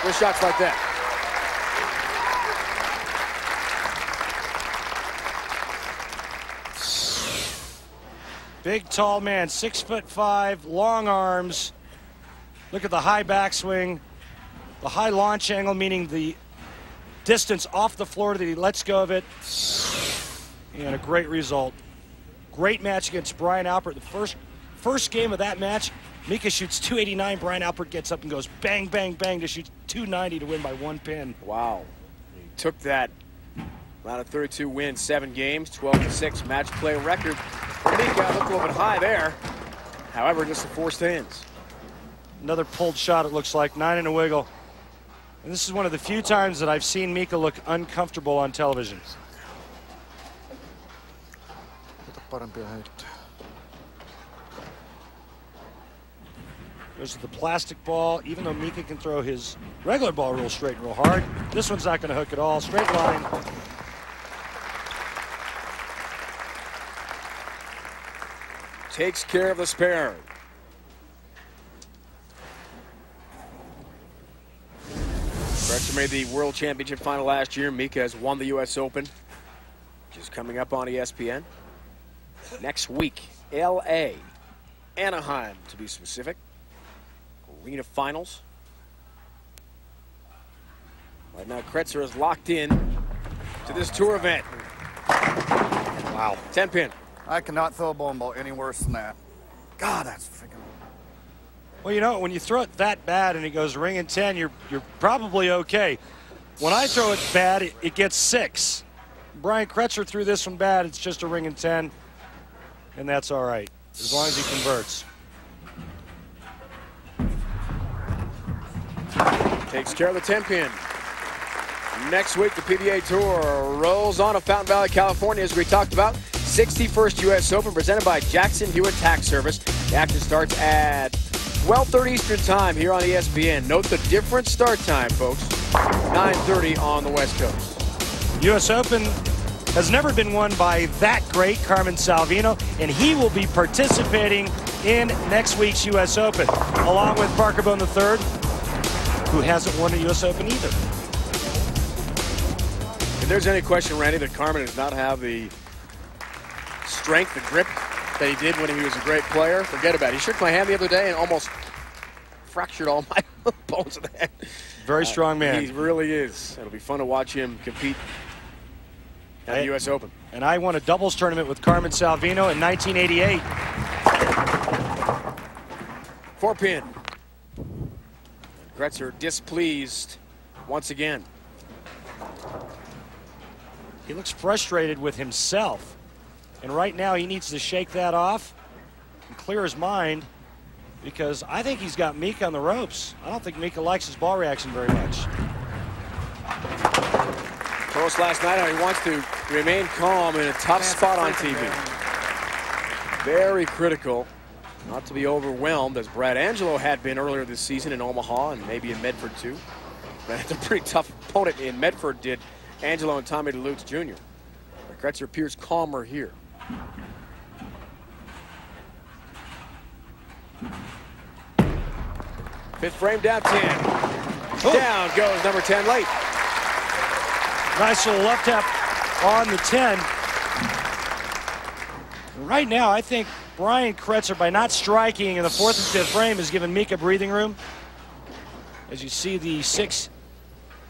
With shots like that. Big, tall man, 6'5", long arms. Look at the high backswing, the high launch angle, meaning the distance off the floor that he lets go of it, and a great result. Great match against Brian Alpert. The first game of that match, Mika shoots 289. Brian Alpert gets up and goes bang, bang, bang to shoot 290 to win by one pin. Wow. He took that round of 32 wins, 7 games, 12-6 match play record. Mika looked a little bit high there. However, just the 4 stands. Another pulled shot, it looks like. 9 and a wiggle. And this is one of the few times that I've seen Mika look uncomfortable on television. There's the plastic ball. Even though Mika can throw his regular ball real straight and real hard, this one's not going to hook at all. Straight line. Takes care of the spare. Kretzer made the World Championship final last year. Mika has won the U.S. Open, which is coming up on ESPN. Next week, L.A., Anaheim, to be specific. Arena finals. Right now, Kretzer is locked in to this tour event. Wow. 10-pin. I cannot throw a bowling ball any worse than that. God, that's freaking... Well, you know, when you throw it that bad and it goes ring and 10, you're probably okay. When I throw it bad, it gets 6. Brian Kretzer threw this one bad. It's just a ring and 10, and that's all right, as long as he converts. Takes care of the 10-pin. Next week, the PBA Tour rolls on to Fountain Valley, California, as we talked about. 61st U.S. Open presented by Jackson Hewitt Tax Service. The action starts at 12:30 Eastern Time here on ESPN. Note the different start time, folks. 9:30 on the West Coast. U.S. Open has never been won by that great Carmen Salvino, and he will be participating in next week's U.S. Open, along with Parker Bone III, who hasn't won a U.S. Open either. If there's any question, Randy, that Carmen does not have the strength, the grip that he did when he was a great player, forget about it. He shook my hand the other day and almost fractured all my bones of the head. Very strong man. He really is. It'll be fun to watch him compete at the U.S. Open. And I won a doubles tournament with Carmen Salvino in 1988. 4-pin. Kretzer displeased once again. He looks frustrated with himself. And right now, he needs to shake that off and clear his mind, because I think he's got Mika on the ropes. I don't think Mika likes his ball reaction very much. Close last night, and he wants to remain calm in a tough spot on TV. Very critical not to be overwhelmed, as Brad Angelo had been earlier this season in Omaha and maybe in Medford, too. But it's a pretty tough opponent in Medford, did Angelo and Tommy DeLutz, Jr. But Kretzer appears calmer here. Fifth frame, down 10. Ooh. Down goes number 10 late. Nice little left tap on the 10. And right now, I think Brian Kretzer, by not striking in the fourth and fifth frame, has given Mika breathing room. As you see the six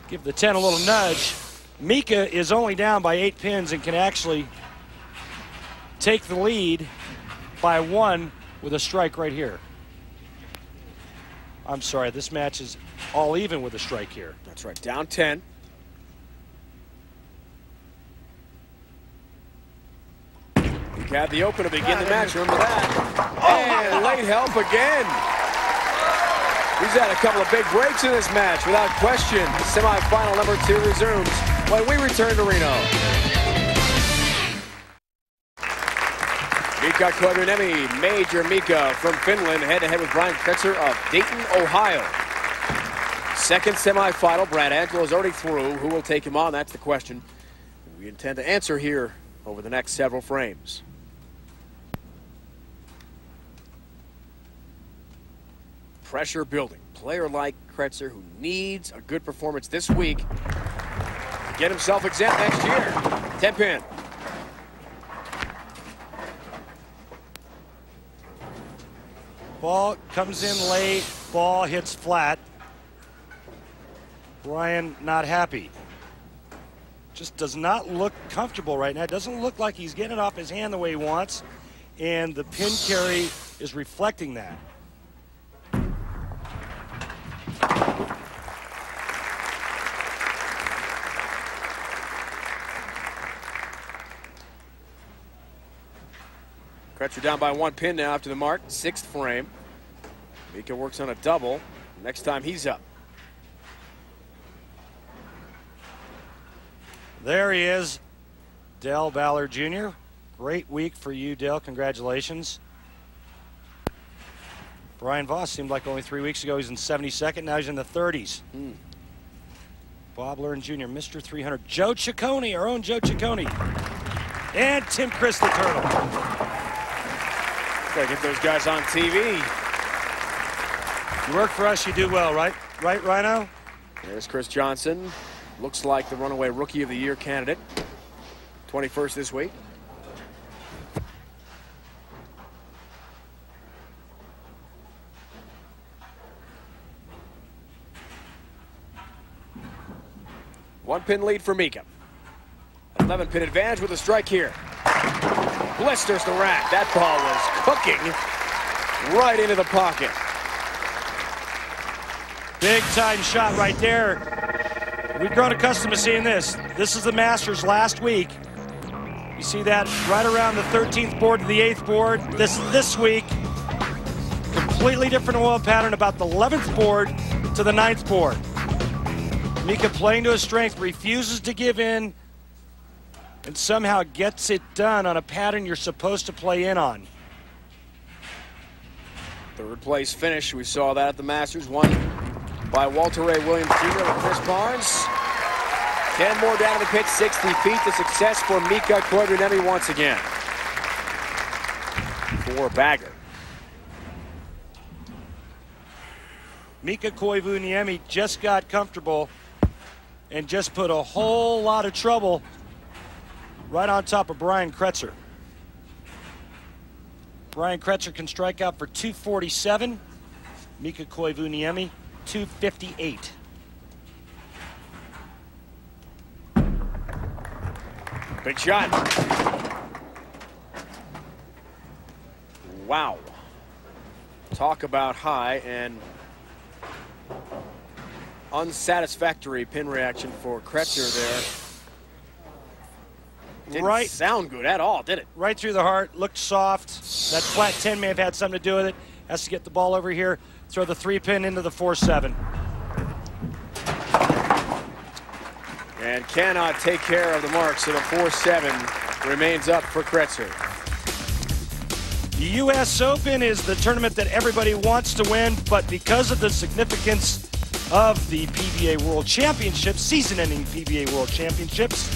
give the 10 a little nudge. Mika is only down by 8 pins and can actually take the lead by 1 with a strike right here. I'm sorry, this match is all even with a strike here. That's right, down 10. Mika had the open to begin the match, remember that. Oh, and late help again. He's had a couple of big breaks in this match, without question. The semifinal number 2 resumes when we return to Reno. Mika Koivuniemi, Major Mika from Finland, head-to-head with Brian Kretzer of Dayton, Ohio. Second semifinal, Brad Angelo is already through. Who will take him on? That's the question we intend to answer here over the next several frames. Pressure building. Player like Kretzer, who needs a good performance this week to get himself exempt next year. 10 pin. Ball comes in late, ball hits flat. Brian not happy. Just does not look comfortable right now. It doesn't look like he's getting it off his hand the way he wants, and the pin carry is reflecting that. Kretzer down by 1 pin now after the mark. 6th frame. Mika works on a double. Next time he's up. There he is, Del Ballard Jr. Great week for you, Del. Congratulations. Brian Voss seemed like only 3 weeks ago he's in 72nd. Now he's in the 30s. Bob Learn Jr., Mr. 300. Joe Ciccone, our own Joe Ciccone. And Tim Chris the Turtle. Gotta get those guys on TV. You work for us, you do well, right? Right, Rhino? There's Chris Johnson. Looks like the runaway Rookie of the Year candidate. 21st this week. One pin lead for Mika. 11 pin advantage with a strike here. Blisters the rack. That ball was cooking right into the pocket. Big time shot right there. We've grown accustomed to seeing this. This is the Masters last week. You see that right around the 13th board to the 8th board. This week, completely different oil pattern about the 11th board to the 9th board. Mika playing to his strength, refuses to give in, and somehow gets it done on a pattern you're supposed to play in on. Third place finish, we saw that at the Masters, won by Walter Ray Williams Jr. and Chris Barnes. 10 more down the pitch, 60 feet to success for Mika Koivuniemi once again. 4-bagger. Mika Koivuniemi just got comfortable and just put a whole lot of trouble right on top of Brian Kretzer. Brian Kretzer can strike out for 247. Mika Koivuniemi, 258. Big shot. Wow. Talk about high and unsatisfactory pin reaction for Kretzer there. Didn't sound good at all, did it? Right through the heart, looked soft. That flat 10 may have had something to do with it. Has to get the ball over here, throw the 3-pin into the 4-7. And cannot take care of the mark, so the 4-7 remains up for Kretzer. The U.S. Open is the tournament that everybody wants to win, but because of the significance of the PBA World Championships, season-ending PBA World Championships,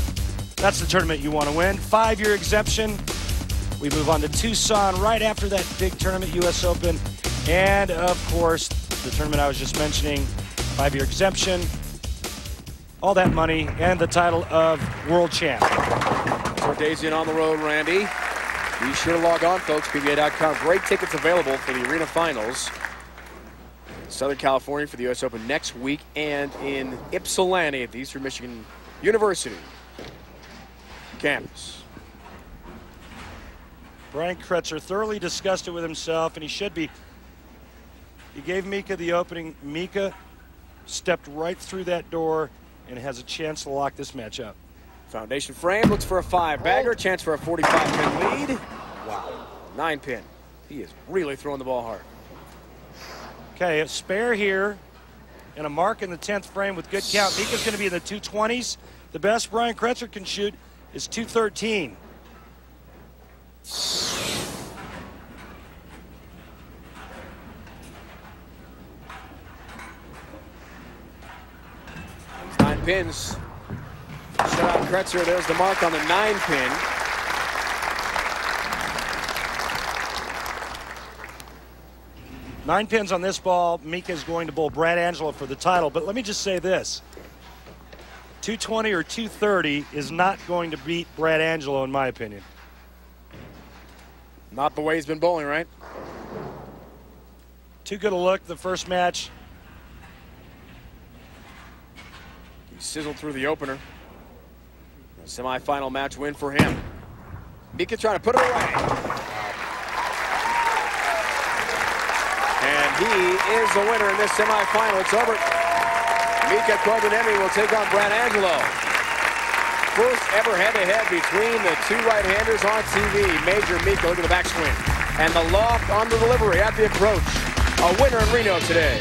that's the tournament you want to win. 5-year exemption. We move on to Tucson right after that big tournament, U.S. Open. And, of course, the tournament I was just mentioning, 5-year exemption, all that money, and the title of world champ. 4 days in on the road, Randy. Be sure to log on, folks, PBA.com. Great tickets available for the Arena Finals. Southern California for the U.S. Open next week, and in Ypsilanti at the Eastern Michigan University campus. Brian Kretzer thoroughly discussed it with himself, and he should be. He gave Mika the opening. Mika stepped right through that door and has a chance to lock this match up. Foundation frame, looks for a five-bagger, chance for a 45-pin lead. Wow, 9-pin. He is really throwing the ball hard. Okay, a spare here and a mark in the 10th frame with good count. Mika's going to be in the 220s. The best Brian Kretzer can shoot is 213. Pins. Shut out Kretzer. There's the mark on the 9-pin. Nine pins on this ball. Mika is going to bowl Brad Angelo for the title. But let me just say this. 220 or 230 is not going to beat Brad Angelo, in my opinion. Not the way he's been bowling, right? Too good a look the first match. He sizzled through the opener. A semi-final match win for him. Mika trying to put it away. And he is the winner in this semi-final. It's over. Mika Koivuniemi will take on Brad Angelo. First ever head-to-head between the two right-handers on TV. Major Mika, look at the backswing. And the loft on the delivery at the approach. A winner in Reno today.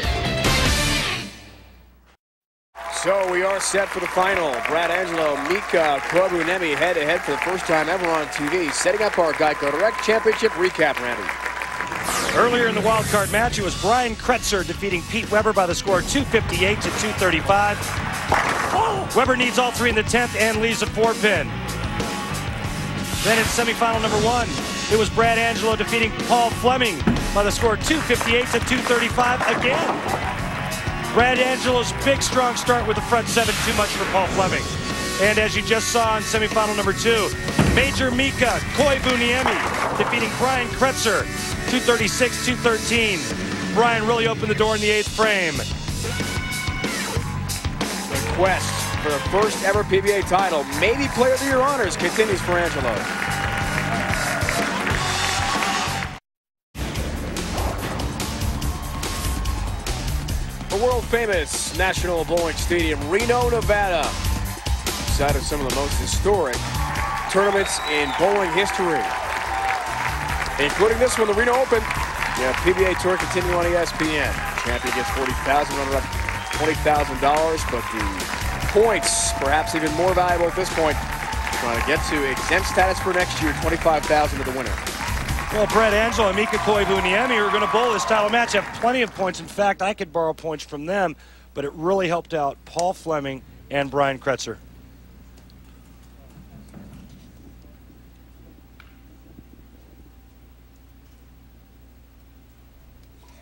So we are set for the final. Brad Angelo, Mika Koivuniemi head-to-head for the first time ever on TV. Setting up our Geico Direct Championship recap, Randy. Earlier in the wild card match, it was Brian Kretzer defeating Pete Weber by the score 258 to 235. Oh! Weber needs all three in the 10th and leaves a 4-pin. Then in semifinal number 1, it was Brad Angelo defeating Paul Fleming by the score 258 to 235 again. Brad Angelo's big, strong start with the front seven, too much for Paul Fleming. And as you just saw in semifinal number 2, Major Mika Koivuniemi defeating Brian Kretzer, 236-213. Brian really opened the door in the 8th frame. The quest for the first ever PBA title, maybe Player of the Year honors, continues for Angelo. The world-famous National Bowling Stadium, Reno, Nevada. Site of some of the most historic tournaments in bowling history, including this one, the Reno Open. The PBA Tour continuing on ESPN. Champion gets $40,000, runner-up $20,000, but the points, perhaps even more valuable at this point, trying to get to exempt status for next year, $25,000 to the winner. Well, Brad Angelo and Mika Koivuniemi are going to bowl this title match, have plenty of points. In fact, I could borrow points from them, but it really helped out Paul Fleming and Brian Kretzer.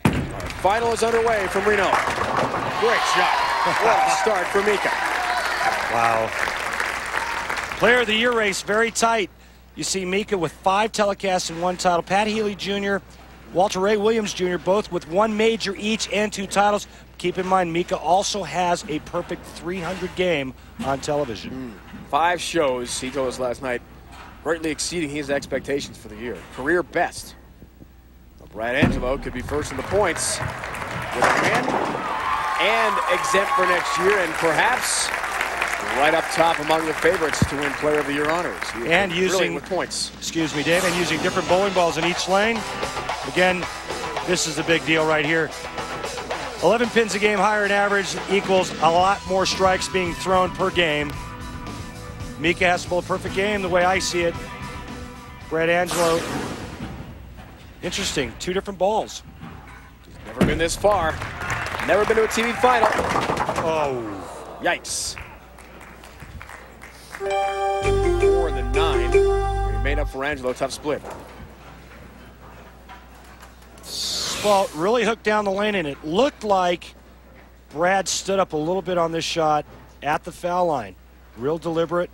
Our final is underway from Reno. Great shot. What a start for Mika. Wow. Player of the Year race, very tight. You see Mika with 5 telecasts and 1 title. Pat Healy Jr., Walter Ray Williams Jr., both with 1 major each and 2 titles. Keep in mind, Mika also has a perfect 300 game on television. 5 shows he goes last night, greatly exceeding his expectations for the year. Career best. But Brad Angelo could be first in the points with a win and exempt for next year, and perhaps right up top among the favorites to win Player of the Year honors. And using with points. Excuse me, Dave, and using different bowling balls in each lane. Again, this is the big deal right here. 11 pins a game higher in average equals a lot more strikes being thrown per game. Mika has to bowl a perfect game the way I see it. Brad Angelo, interesting, 2 different balls. He's never been this far. Never been to a TV final. Oh, yikes. 4 and the 9. We made up for Angelo. Tough split. Well, really hooked down the lane, and it looked like Brad stood up a little bit on this shot at the foul line. Real deliberate.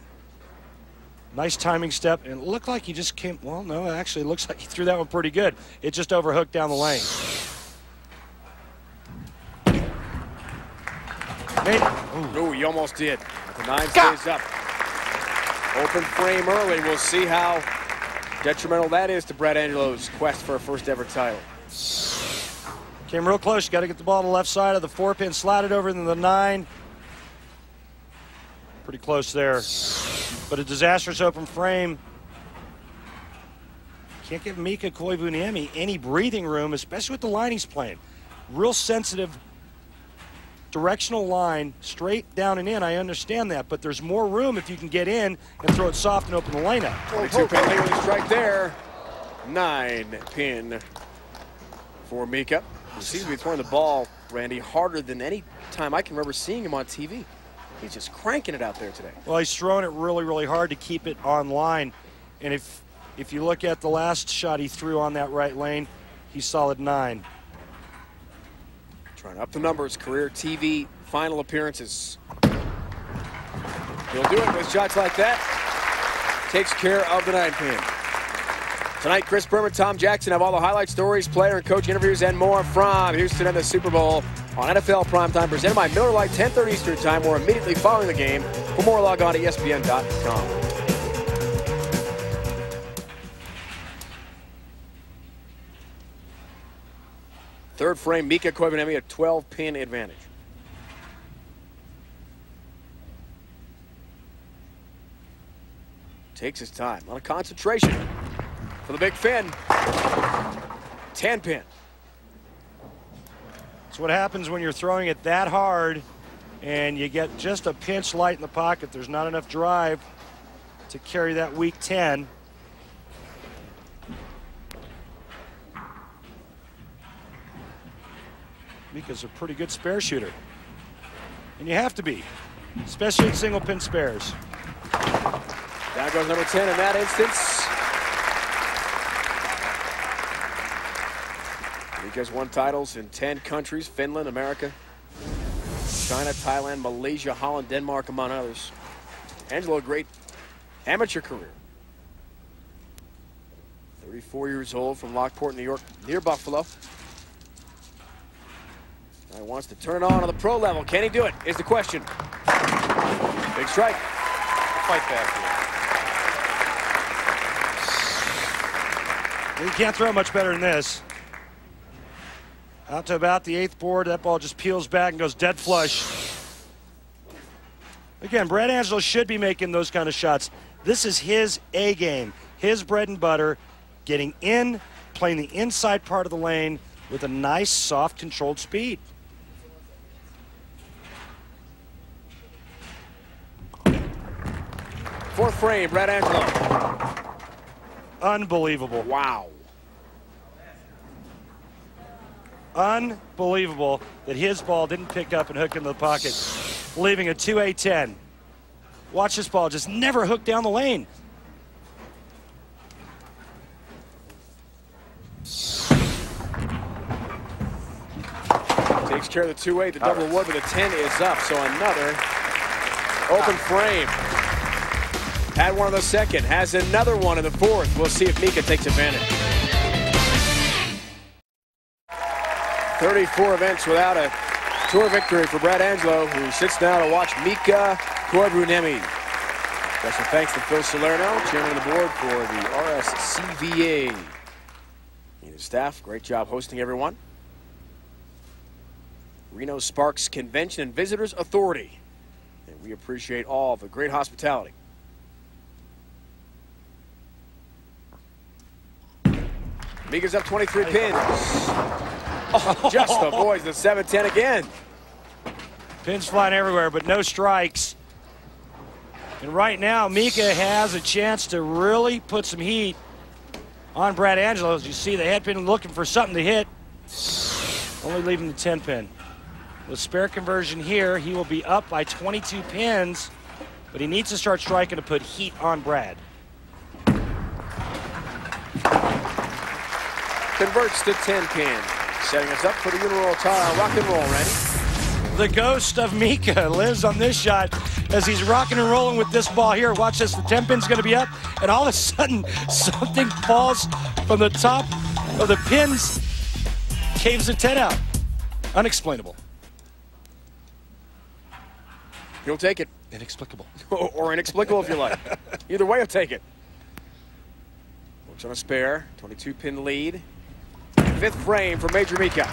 Nice timing step, and it looked like he just came, well, no, it actually looks like he threw that one pretty good. It just overhooked down the lane. Oh, he almost did. The nine stays up. Open frame early. We'll see how detrimental that is to Brad Angelo's quest for a first ever title. Came real close. You got to get the ball to the left side of the four pin, slide it over into the nine. Pretty close there. But a disastrous open frame. Can't give Mika Koivuniemi any breathing room, especially with the line he's playing. Real sensitive directional line, straight down and in. I understand that, but there's more room if you can get in and throw it soft and open the lineup. 22-pin lead strike there. 9-pin for Mika. He seems to be throwing the ball, Randy, harder than any time I can remember seeing him on TV. He's just cranking it out there today. Well, he's throwing it really, really hard to keep it on line. And if you look at the last shot he threw on that right lane, he's solid 9. Trying to up the numbers, career TV final appearances. He'll do it with shots like that. Takes care of the 9-pin. Tonight, Chris Berman, Tom Jackson have all the highlight stories, player and coach interviews, and more from Houston and the Super Bowl on NFL Primetime, presented by Miller Lite, 10:30 Eastern Time, or immediately following the game. For more, log on to ESPN.com. Third frame, Mika Koivuniemi a 12-pin advantage. Takes his time, a lot of concentration for the big Finn. 10-pin. That's what happens when you're throwing it that hard and you get just a pinch light in the pocket. There's not enough drive to carry that weak 10. Mika's a pretty good spare shooter. And you have to be, especially in single pin spares. Down goes number 10 in that instance. Mika's won titles in 10 countries, Finland, America, China, Thailand, Malaysia, Holland, Denmark, among others. Angelo, a great amateur career. 34 years old from Lockport, New York, near Buffalo. He wants to turn it on the pro level. Can he do it? Is the question. Big strike. Fight back. He can't throw much better than this. Out to about the 8th board. That ball just peels back and goes dead flush. Again, Brad Angelo should be making those kind of shots. This is his A game, his bread and butter, getting in, playing the inside part of the lane with a nice, soft, controlled speed. Fourth frame, Brad Angelo. Unbelievable. Wow. Unbelievable that his ball didn't pick up and hook into the pocket, leaving a 2-8-10. Watch this ball just never hook down the lane. Takes care of the 2-8, the double wood, but the 10 is up, so another open frame. Had one in the second, has another one in the fourth. We'll see if Mika takes advantage. 34 events without a tour victory for Brad Angelo, who sits down to watch Mika Koivuniemi. Special thanks to Phil Salerno, chairman of the board for the RSCVA. And his staff, great job hosting everyone. Reno Sparks Convention and Visitors Authority. And we appreciate all the great hospitality. Mika's up 23 pins. Oh, just avoids the 7-10 again. Pins flying everywhere, but no strikes. And right now, Mika has a chance to really put some heat on Brad Angelo. As you see, the head pin looking for something to hit. Only leaving the 10-pin. With spare conversion here, he will be up by 22 pins, but he needs to start striking to put heat on Brad. Converts to 10-pin, setting us up for the Rock and Roll, Randy. The ghost of Mika lives on this shot as he's rocking and rolling with this ball here. Watch this, the 10 pin's gonna be up, and all of a sudden, something falls from the top of the pins, caves the 10 out. Unexplainable. He'll take it. Inexplicable. Or inexplicable if you like. Either way, he'll take it. Works on a spare, 22 pin lead. Fifth frame for Major Mika.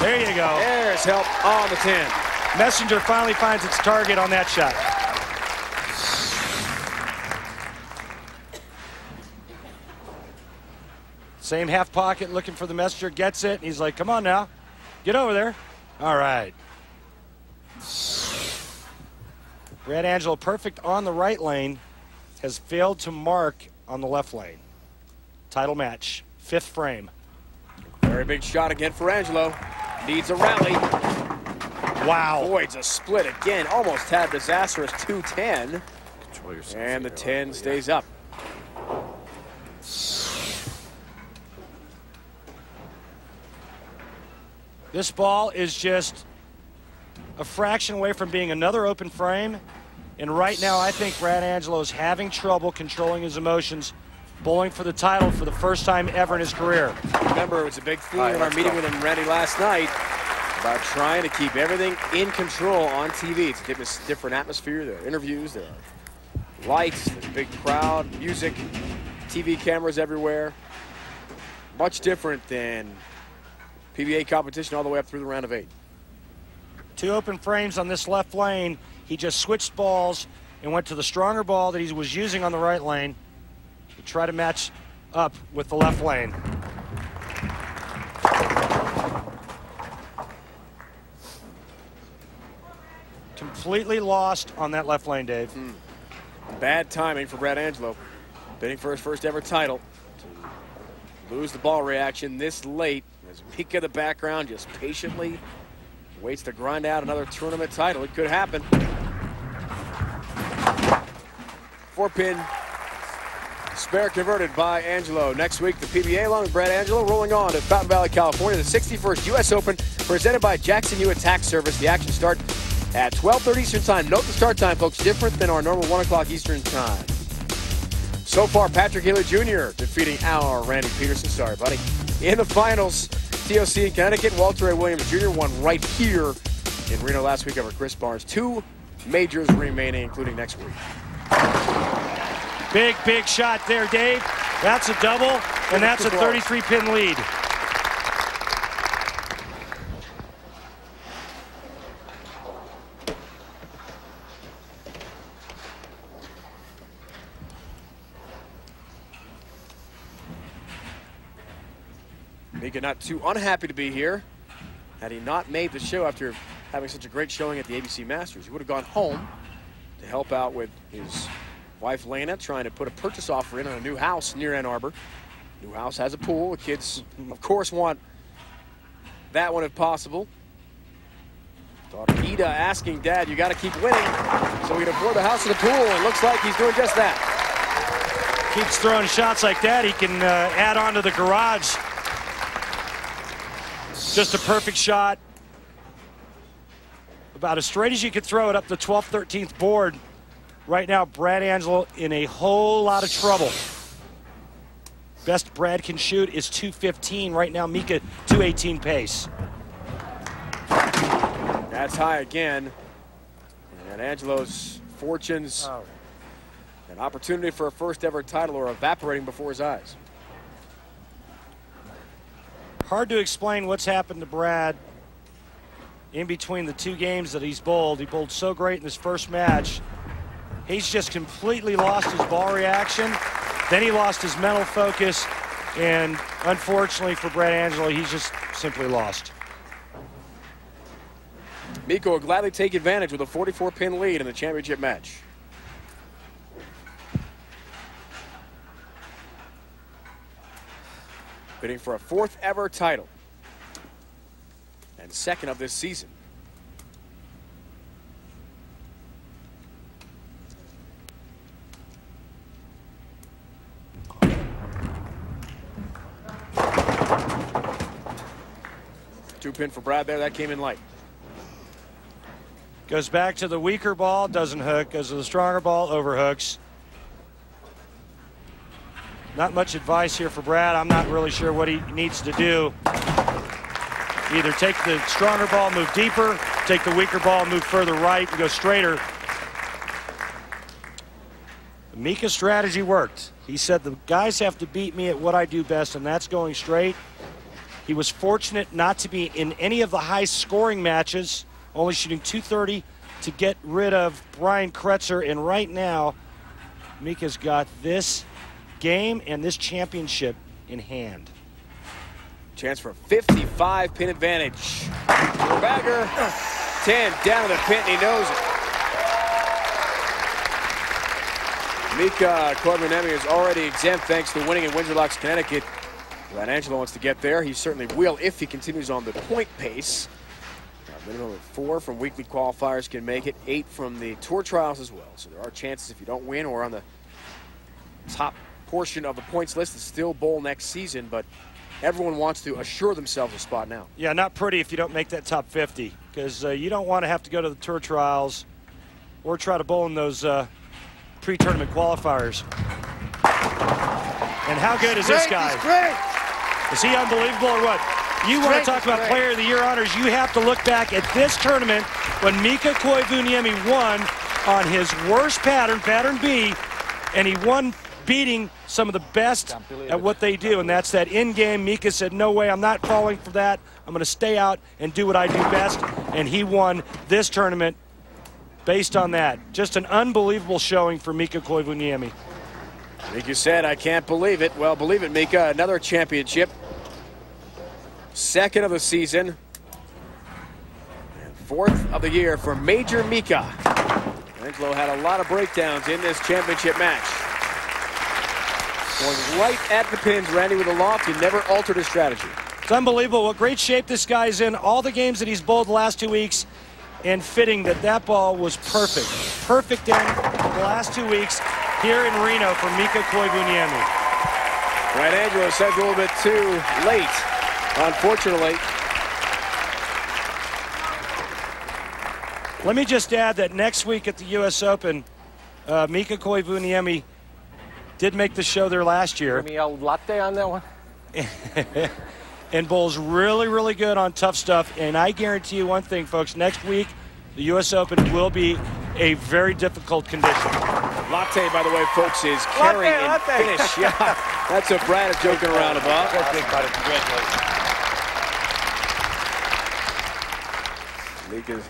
There you go. There's help on the 10. Messenger finally finds its target on that shot. Same half pocket, looking for the Messenger, gets it. And he's like, come on now, get over there. All right. Brad Angelo, perfect on the right lane, has failed to mark on the left lane. Title match, fifth frame. Very big shot again for Angelo. Needs a rally. Wow. Avoids a split again. Almost had disastrous 2-10. Control yourself. And the 10 stays up. This ball is just a fraction away from being another open frame. And right now, I think Brad Angelo is having trouble controlling his emotions, bowling for the title for the first time ever in his career. Remember, it was a big theme in our meeting with him, Randy, last night about trying to keep everything in control on TV. It's giving us a different atmosphere. There are interviews, there are lights, there's a big crowd, music, TV cameras everywhere. Much different than PBA competition all the way up through the round of 8. Two open frames on this left lane. He just switched balls and went to the stronger ball that he was using on the right lane. Try to match up with the left lane. Completely lost on that left lane, Dave. Bad timing for Brad Angelo. Bidding for his first ever title. To lose the ball reaction this late as Mika in the background just patiently waits to grind out another tournament title. It could happen. 4-pin. Spare converted by Angelo. Next week, the PBA along with Brad Angelo rolling on to Fountain Valley, California, the 61st U.S. Open presented by Jackson Hewitt Tax Service. The action starts at 12:30 Eastern time. Note the start time, folks, different than our normal 1 o'clock Eastern time. So far, Patrick Healy Jr. defeating our Randy Peterson. Sorry, buddy. In the finals, TOC in Connecticut, Walter Ray Williams Jr. won right here in Reno last week over Chris Barnes. 2 majors remaining, including next week. Big, big shot there, Dave. That's a double, and that's a 33-pin lead. Mika not too unhappy to be here. Had he not made the show after having such a great showing at the ABC Masters, he would have gone home to help out with his wife Lana, trying to put a purchase offer in on a new house near Ann Arbor. New house has a pool. The kids, of course, want that one if possible. Daughter Ida asking Dad, you got to keep winning so we can afford the house and the pool. It looks like he's doing just that. Keeps throwing shots like that. He can add on to the garage. Just a perfect shot. About as straight as you could throw it up the 12th, 13th board. Right now, Brad Angelo in a whole lot of trouble. Best Brad can shoot is 215. Right now, Mika 218 pace. That's high again. And Angelo's fortunes and opportunity for a first ever title are evaporating before his eyes. Hard to explain what's happened to Brad in between the 2 games that he's bowled. He bowled so great in his first match. He's just completely lost his ball reaction. Then he lost his mental focus. And unfortunately for Brad Angelo, he's just simply lost. Mika will gladly take advantage with a 44-pin lead in the championship match. Bidding for a 4th ever title and 2nd of this season. Pin for Brad there. That came in light. Goes back to the weaker ball, doesn't hook. Goes to the stronger ball, overhooks. Not much advice here for Brad. I'm not really sure what he needs to do. Either take the stronger ball, move deeper, take the weaker ball, move further right, and go straighter. Mika's strategy worked. He said, the guys have to beat me at what I do best, and that's going straight. He was fortunate not to be in any of the high-scoring matches, only shooting .230 to get rid of Brian Kretzer. And right now, Mika's got this game and this championship in hand. Chance for a 55-pin advantage. Bagger, 10 down to the pin, and he knows it. Mika Koivuniemi is already exempt thanks to winning in Windsor Locks, Connecticut. Brad Angelo wants to get there. He certainly will if he continues on the point pace. A minimum of 4 from weekly qualifiers can make it, 8 from the tour trials as well. So there are chances if you don't win or on the top portion of the points list to still bowl next season, but everyone wants to assure themselves a spot now. Yeah, not pretty if you don't make that top 50, because you don't want to have to go to the tour trials or try to bowl in those pre-tournament qualifiers. And how good is this guy? Is he unbelievable or what? You want to talk about Player of the Year honors, you have to look back at this tournament when Mika Koivuniemi won on his worst pattern, pattern B, and he won beating some of the best at what they do, and that's that in-game. Mika said, no way, I'm not falling for that. I'm going to stay out and do what I do best, and he won this tournament based on that. Just an unbelievable showing for Mika Koivuniemi. Mika said, I can't believe it. Well, believe it, Mika. Another championship. Second of the season. And fourth of the year for Major Mika. Angelo had a lot of breakdowns in this championship match. Going right at the pins, Randy, with a loft. He never altered his strategy. It's unbelievable what great shape this guy's in. All the games that he's bowled the last 2 weeks, and fitting that that ball was perfect. Perfect in the last 2 weeks. Here in Reno for Mika Koivuniemi. Brad Angelo said a little bit too late, unfortunately. Let me just add that next week at the U.S. Open, Mika Koivuniemi did make the show there last year. Give me a latte on that one. And bowls really, really good on tough stuff. And I guarantee you one thing, folks. Next week, the U.S. Open will be a very difficult condition. Latte, by the way, folks, is carrying and finish. Yeah, that's what Brad is joking around about. Mika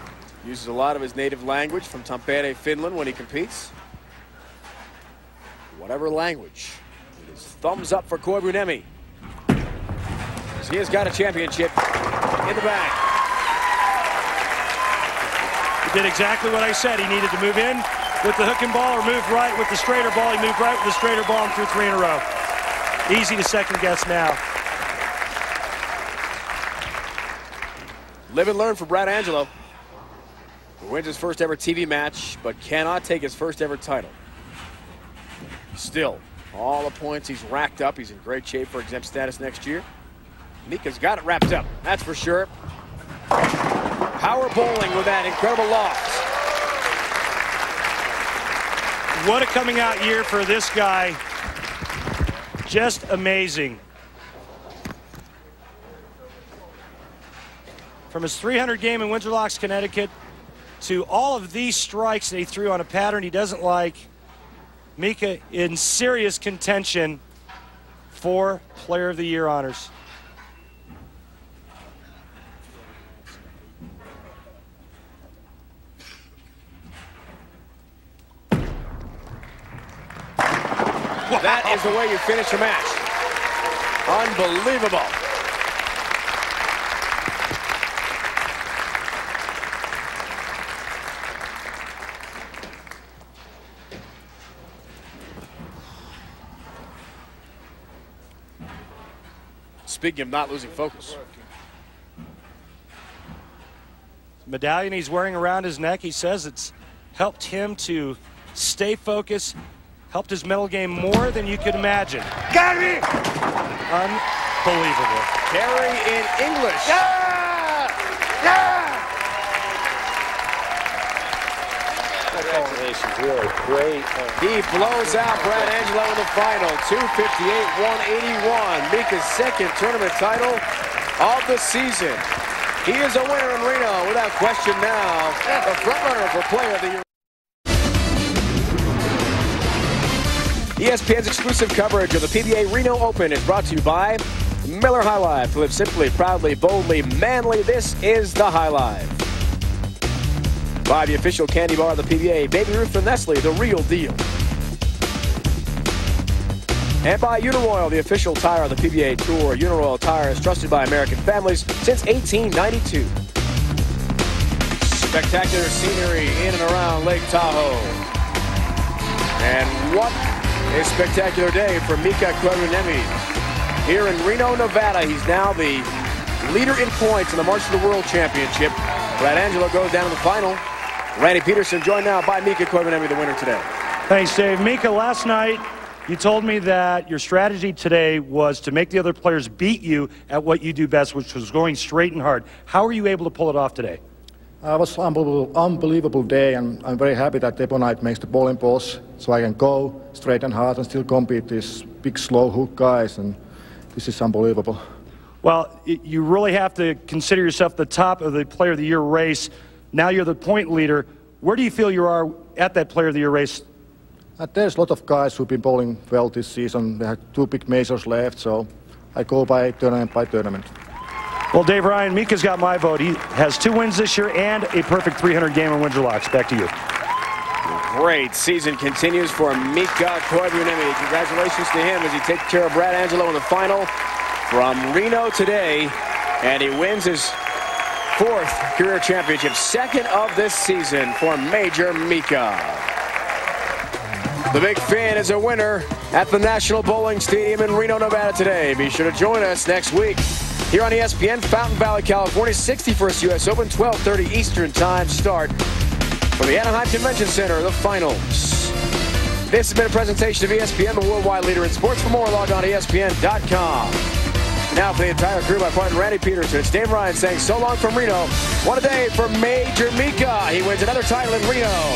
uses a lot of his native language from Tampere, Finland, when he competes. Whatever language. It is thumbs up for Koivuniemi. He has got a championship in the bag. Did exactly what I said. He needed to move in with the hook and ball or move right with the straighter ball. He moved right with the straighter ball and threw 3 in a row. Easy to second guess now. Live and learn for Brad Angelo, who wins his first ever TV match but cannot take his first ever title. Still, all the points he's racked up. He's in great shape for exempt status next year. Mika's got it wrapped up, that's for sure. Power bowling with that incredible loft. What a coming out year for this guy. Just amazing. From his 300 game in Windsor Locks, Connecticut, to all of these strikes that he threw on a pattern he doesn't like, Mika in serious contention for Player of the Year honors. Wow. That is the way you finish a match. Unbelievable. Speaking of not losing focus. The medallion he's wearing around his neck, he says it's helped him to stay focused. Helped his mental game more than you could imagine. Got me! Unbelievable. Carry in English. Yeah! Yeah! Congratulations, really great. He blows out Brad Angelo in the final, 258-181. Mika's second tournament title of the season. He is a winner in Reno, without question now. The frontrunner for player of the year. ESPN's exclusive coverage of the PBA Reno Open is brought to you by Miller High Life. Live simply, proudly, boldly, manly. This is the High Life. Buy the official candy bar of the PBA. Baby Ruth from Nestle, the real deal. And by Uniroyal, the official tire of the PBA Tour. Uniroyal tires trusted by American families since 1892. Spectacular scenery in and around Lake Tahoe. And what a spectacular day for Mika Koivuniemi. Here in Reno, Nevada, he's now the leader in points in the March of the World Championship. Brad Angelo goes down to the final. Randy Peterson joined now by Mika Koivuniemi, the winner today. Thanks, Dave. Mika, last night you told me that your strategy today was to make the other players beat you at what you do best, which was going straight and hard. How were you able to pull it off today? It was an unbelievable day, and I'm very happy that Deponite makes the bowling balls so I can go straight and hard and still compete these big slow hook guys, and this is unbelievable. Well, you really have to consider yourself the top of the Player of the Year race. Now you're the point leader. Where do you feel you are at that Player of the Year race? There's a lot of guys who've been bowling well this season. They have two big majors left, so I go by tournament by tournament. Well, Dave Ryan, Mika's got my vote. He has 2 wins this year and a perfect 300 game in Windsor Locks. Back to you. Great season continues for Mika Koivuniemi. Congratulations to him as he takes care of Brad Angelo in the final from Reno today. And he wins his 4th career championship, 2nd of this season for Major Mika. The Big Fin is a winner at the National Bowling Stadium in Reno, Nevada today. Be sure to join us next week. Here on ESPN, Fountain Valley, California, 61st U.S. Open, 12:30 Eastern Time start for the Anaheim Convention Center, the finals. This has been a presentation of ESPN, the worldwide leader in sports. For more, log on to ESPN.com. Now for the entire crew, my partner Randy Peterson, it's Dave Ryan saying so long from Reno. What a day for Major Mika. He wins another title in Reno.